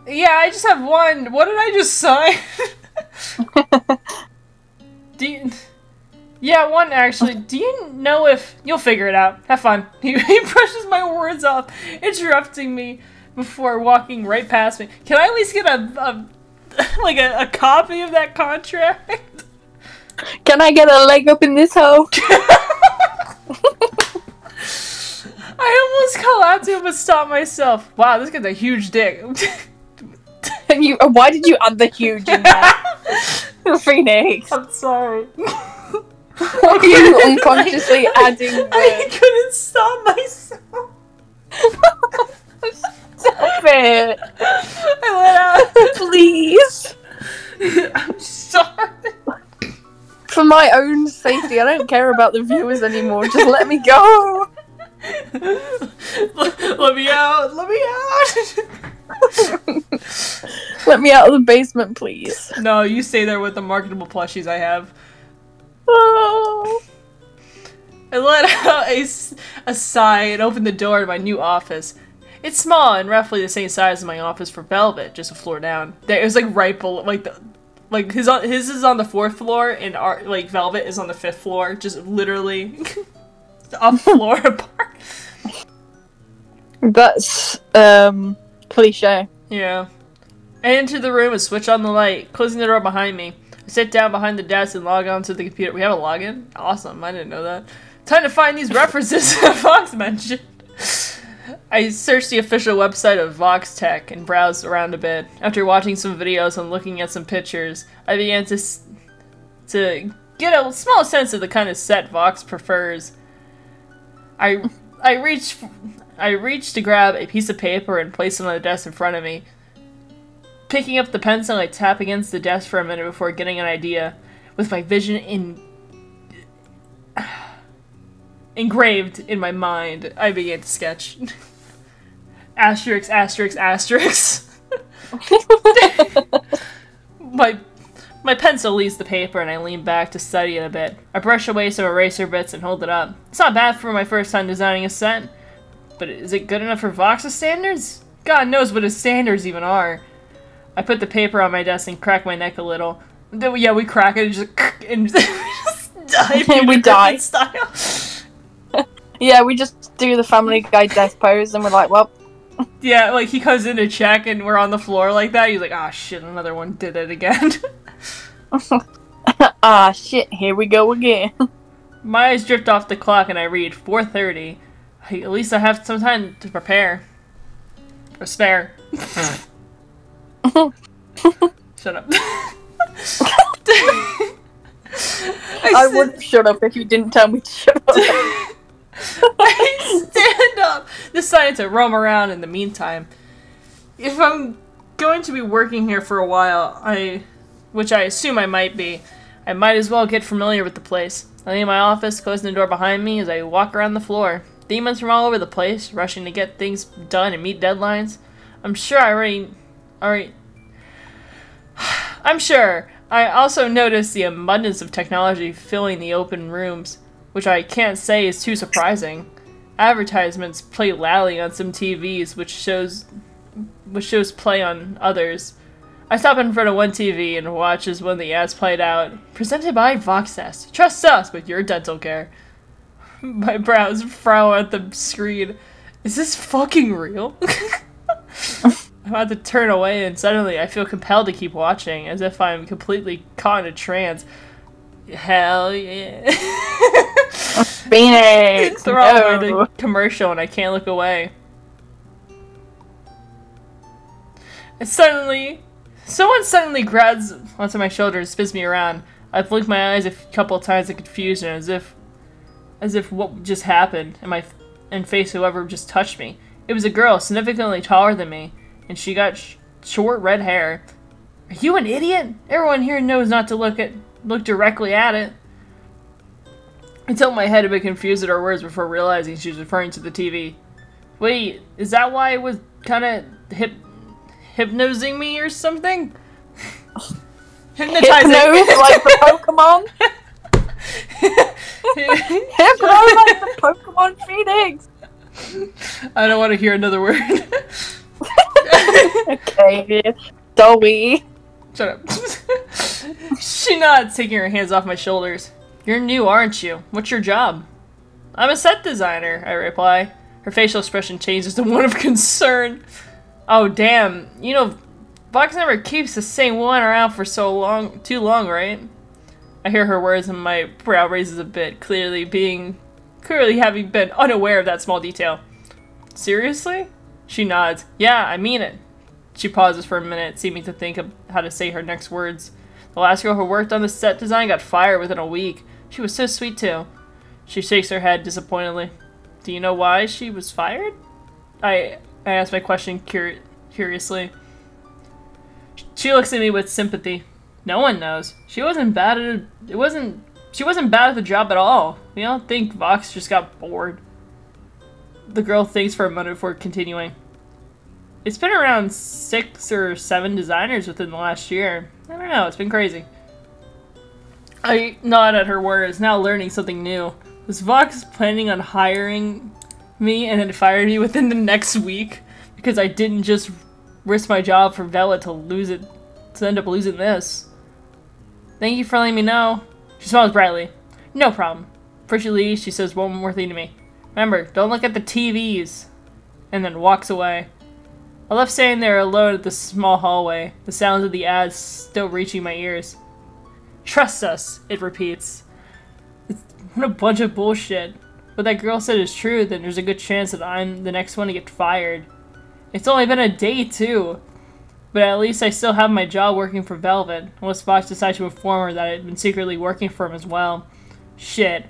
Yeah, I just have one. What did I just sign? do you... Yeah, one actually. Do you know if... You'll figure it out. Have fun. He, he brushes my words off, interrupting me before walking right past me. Can I at least get a, a like, a, a copy of that contract? Can I get a leg up in this hole? I almost call out to him but stopped myself. Wow, this guy's a huge dick. you, why did you add the huge in that? Phoenix. I'm sorry. Are you unconsciously like, adding words? I couldn't stop myself. Stop it. I let out. Please. I'm sorry. For my own safety, I don't care about the viewers anymore. Just let me go. Let me out. Let me out. Let me out of the basement, please. No, you stay there with the marketable plushies I have. Oh. I let out a, a sigh and opened the door to my new office. It's small and roughly the same size as my office for Velvette, just a floor down. It was like right below, like the, like his his is on the fourth floor and our like Velvette is on the fifth floor, just literally a floor apart. That's um cliche. Yeah. I enter the room and switch on the light, closing the door behind me. Sit down behind the desk and log on to the computer. We have a login? Awesome, I didn't know that. Time to find these references that Vox mentioned. I searched the official website of VoxTech and browsed around a bit. After watching some videos and looking at some pictures, I began to, s to get a small sense of the kind of set Vox prefers. I, I, reached, I reached to grab a piece of paper and place it on the desk in front of me. Picking up the pencil, I tap against the desk for a minute before getting an idea, with my vision in... engraved in my mind. I began to sketch. Asterisk, asterisk, asterisk. My my pencil leaves the paper and I lean back to study it a bit. I brush away some eraser bits and hold it up. It's not bad for my first time designing a set, but is it good enough for Vox's standards? God knows what his standards even are. I put the paper on my desk and crack my neck a little. Then we, yeah, we crack it and just, and just die. And we die. Style. Yeah, we just do the Family Guy death pose and we're like, well. Yeah, like he comes in to check and we're on the floor like that. He's like, ah, shit, another one did it again. Ah, shit, here we go again. My eyes drift off the clock and I read four thirty. At least I have some time to prepare. Or spare. Shut up. I, I would shut up if you didn't tell me to shut up. I stand up, decided to roam around in the meantime. If I'm going to be working here for a while, I, which I assume I might be, I might as well get familiar with the place. I leave my office, closing the door behind me as I walk around the floor. Demons from all over the place, rushing to get things done and meet deadlines. I'm sure I already... already I'm sure. I also noticed the abundance of technology filling the open rooms, which I can't say is too surprising. Advertisements play loudly on some T Vs, which shows which shows play on others. I stop in front of one T V and watch as one of the ads played out. Presented by VoxTech. Trust us with your dental care. My brows frown at the screen. Is this fucking real? I'm about to turn away and suddenly I feel compelled to keep watching, as if I'm completely caught in a trance. Hell yeah. Phoenix! They're all in a commercial and I can't look away. And suddenly, someone suddenly grabs onto my shoulder and spins me around. I blink my eyes a couple times in confusion, as if as if what just happened, and my f and face whoever just touched me. It was a girl, significantly taller than me, and she got sh short red hair. Are you an idiot? Everyone here knows not to look at look directly at it. I tilt my head a bit confused at her words before realizing she was referring to the T V. Wait, is that why it was kind of hip hypnosing me or something? Hypnotizing. Hypno like the Pokemon. Hypno like the Pokemon Phoenix. I don't want to hear another word. Okay, Dolby. Shut up. She nods, taking her hands off my shoulders. You're new, aren't you? What's your job? I'm a set designer, I reply. Her facial expression changes to one of concern. Oh, damn. You know, Vox never keeps the same one around for so long, too long, right? I hear her words and my brow raises a bit, clearly being... Clearly having been unaware of that small detail. Seriously? She nods. Yeah, I mean it. She pauses for a minute, seeming to think of how to say her next words. The last girl who worked on the set design got fired within a week. She was so sweet too. She shakes her head disappointedly. Do you know why she was fired? I I asked my question cur curiously. She looks at me with sympathy. No one knows. She wasn't bad at it wasn't She wasn't bad at the job at all. We don't think Vox just got bored. The girl thinks for a moment before continuing. It's been around six or seven designers within the last year. I don't know, it's been crazy. I nod at her words, now learning something new. Was Vox planning on hiring me and then fired me within the next week? Because I didn't just risk my job for Vela to lose it, to end up losing this. Thank you for letting me know. She smiles brightly. No problem. Before she leaves, she says one more thing to me. Remember, don't look at the T Vs. And then walks away. I left standing there alone at the small hallway, the sounds of the ads still reaching my ears. Trust us, it repeats. It's, what a bunch of bullshit. What that girl said is true, then there's a good chance that I'm the next one to get fired. It's only been a day, too. But at least I still have my job working for Velvette, unless Vox decides to inform her that I had been secretly working for him as well. Shit.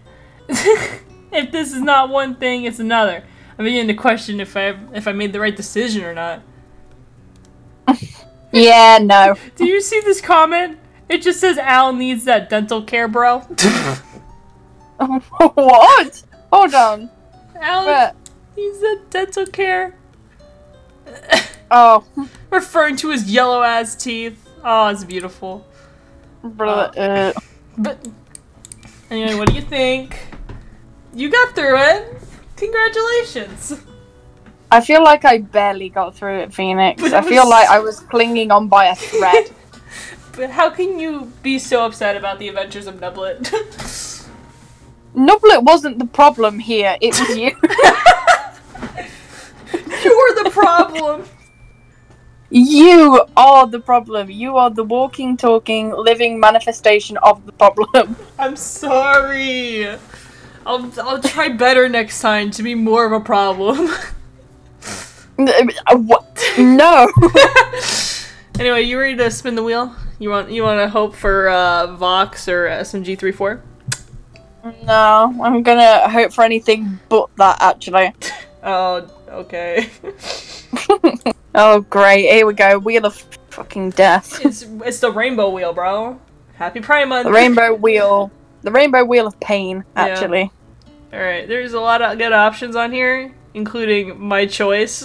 If this is not one thing, it's another. I'm beginning to question if I if I made the right decision or not. Yeah, no. Do you see this comment? It just says Al needs that dental care, bro. What? Hold on. Al what? Needs that dental care. Oh. Referring to his yellow ass teeth. Oh, it's beautiful. But, uh, but anyway, what do you think? You got through it. Congratulations. I feel like I barely got through it, Phoenix. It I feel so... like I was clinging on by a thread. But how can you be so upset about the adventures of Nublet? Nublet wasn't the problem here, it was you. You were the problem! You are the problem. You are the walking, talking, living manifestation of the problem. I'm sorry. I'll, I'll try better next time to be more of a problem. What? No! Anyway, you ready to spin the wheel? You want you want to hope for uh, Vox or S M G three four? No, I'm gonna hope for anything but that, actually. Oh, okay. Oh, great. Here we go. Wheel of fucking death. It's, it's the rainbow wheel, bro. Happy Pride Month. The rainbow wheel. The rainbow wheel of pain, actually. Yeah. Alright, there's a lot of good options on here, including my choice.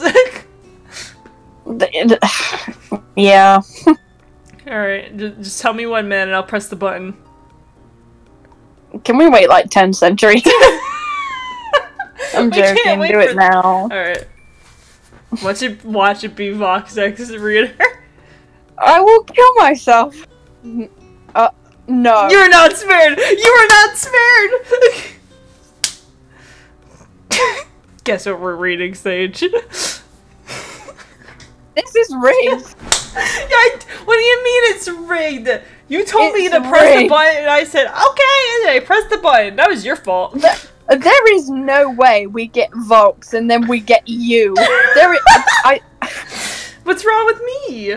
Yeah. Alright, just tell me one minute and I'll press the button. Can we wait like ten centuries? I'm we joking, can't wait do for it now. Alright. Watch it, watch it be VoxTech reader. I will kill myself. Uh, no. You're not spared! You are not spared! Guess what we're reading, Sage? This is rigged. I, what do you mean it's rigged? You told it's me to rigged. press the button and I said, okay, and I pressed the button. That was your fault. There, there is no way we get Vox and then we get you. There is, I, I, What's wrong with me?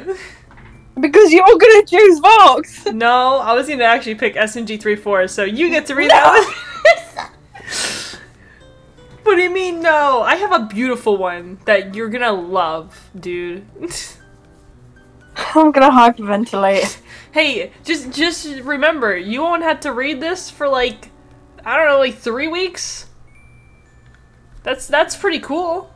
Because you're gonna choose Vox. No, I was gonna actually pick S M G three four, so you get to read no. that one. What do you mean no? I have a beautiful one that you're gonna love, dude. I'm gonna hyperventilate. Hey, just just remember, you won't have to read this for like, I don't know, like three weeks. That's that's pretty cool.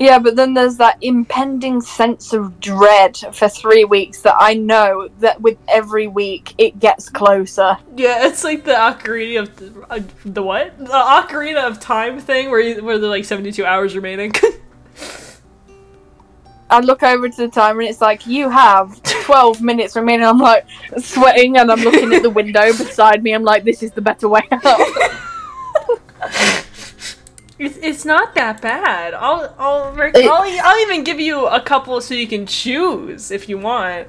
Yeah, but then there's that impending sense of dread for three weeks that I know that with every week it gets closer. Yeah, it's like the Ocarina of th uh, the what? The Ocarina of Time thing where you, where there's like seventy-two hours remaining. I look over to the timer and it's like, you have twelve minutes remaining. I'm like, sweating, and I'm looking at the window beside me. I'm like, this is the better way out. it's, it's not that bad. I'll, I'll, I'll, I'll, I'll even give you a couple so you can choose if you want.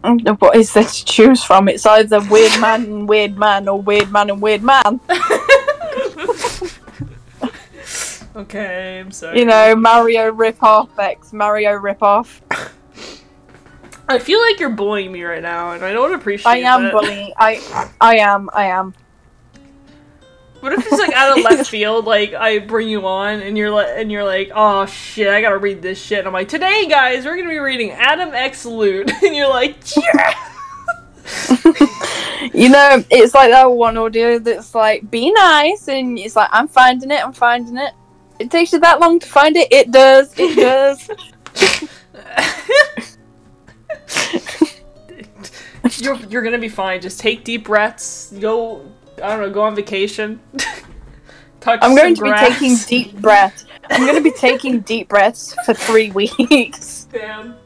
What is there to choose from? It's either weird man and weird man or weird man and weird man. Okay, I'm sorry. You know, Mario ripoff X, Mario ripoff. I feel like you're bullying me right now, and I don't appreciate it. I am that. bullying. I, I am. I am. What if it's like out of left field? Like I bring you on, and you're like, and you're like, oh shit, I gotta read this shit. And I'm like, today, guys, we're gonna be reading Adam X Loot, and you're like, yeah. You know, it's like that one audio that's like, be nice, and it's like, I'm finding it. I'm finding it. It takes you that long to find it. It does. It does. you're you're gonna be fine. Just take deep breaths. Go. I don't know. Go on vacation. Touch I'm going some to grass. be taking deep breaths. I'm gonna be taking deep breaths for three weeks. Damn.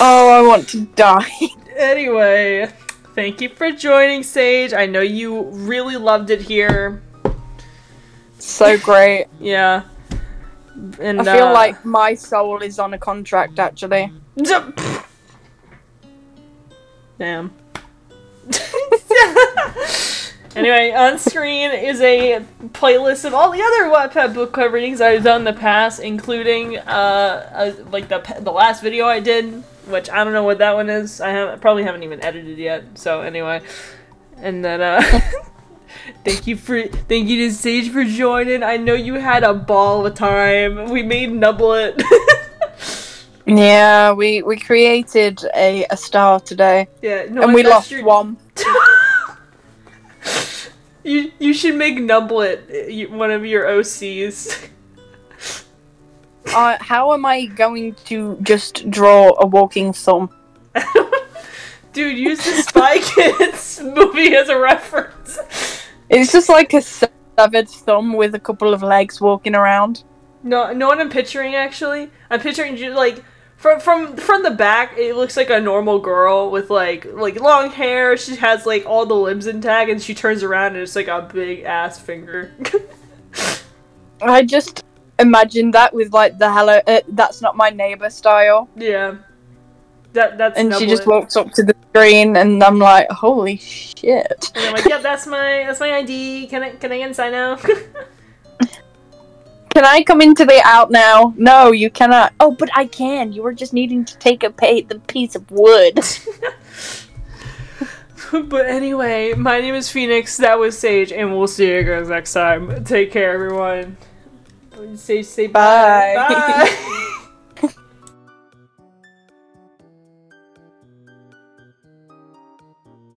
Oh, I want to die. Anyway, thank you for joining, Sage. I know you really loved it here. So great. Yeah. And, I feel uh, like my soul is on a contract, actually. Damn. Anyway, on screen is a playlist of all the other Wattpad book cover readings I've done in the past, including, uh, a, like, the the last video I did, which I don't know what that one is. I haven't, probably haven't even edited yet, so anyway. And then, uh... Thank you for thank you to Sage for joining. I know you had a ball of time. We made Nublet. Yeah, we we created a a star today. Yeah, no, and we lost your... one. you you should make Nublet one of your O Cs. uh, how am I going to just draw a walking thumb? Dude, use the Spy Kids movie as a reference. It's just like a severed thumb with a couple of legs walking around. No, no one I'm picturing actually. I'm picturing you like from from from the back. It looks like a normal girl with like like long hair. She has like all the limbs intact, and she turns around and it's like a big ass finger. I just imagined that with like the hello, uh, that's not my neighbor style. Yeah. That, that's and Nublet. She just walks up to the screen, and I'm like, "Holy shit!" And I'm like, "Yep, that's my that's my I D. Can I can I inside now? Can I come into the out now? No, you cannot. Oh, but I can. You were just needing to take a pay the piece of wood." But anyway, my name is Phoenix. That was Sage, and we'll see you guys next time. Take care, everyone. Say say bye. Bye. Bye.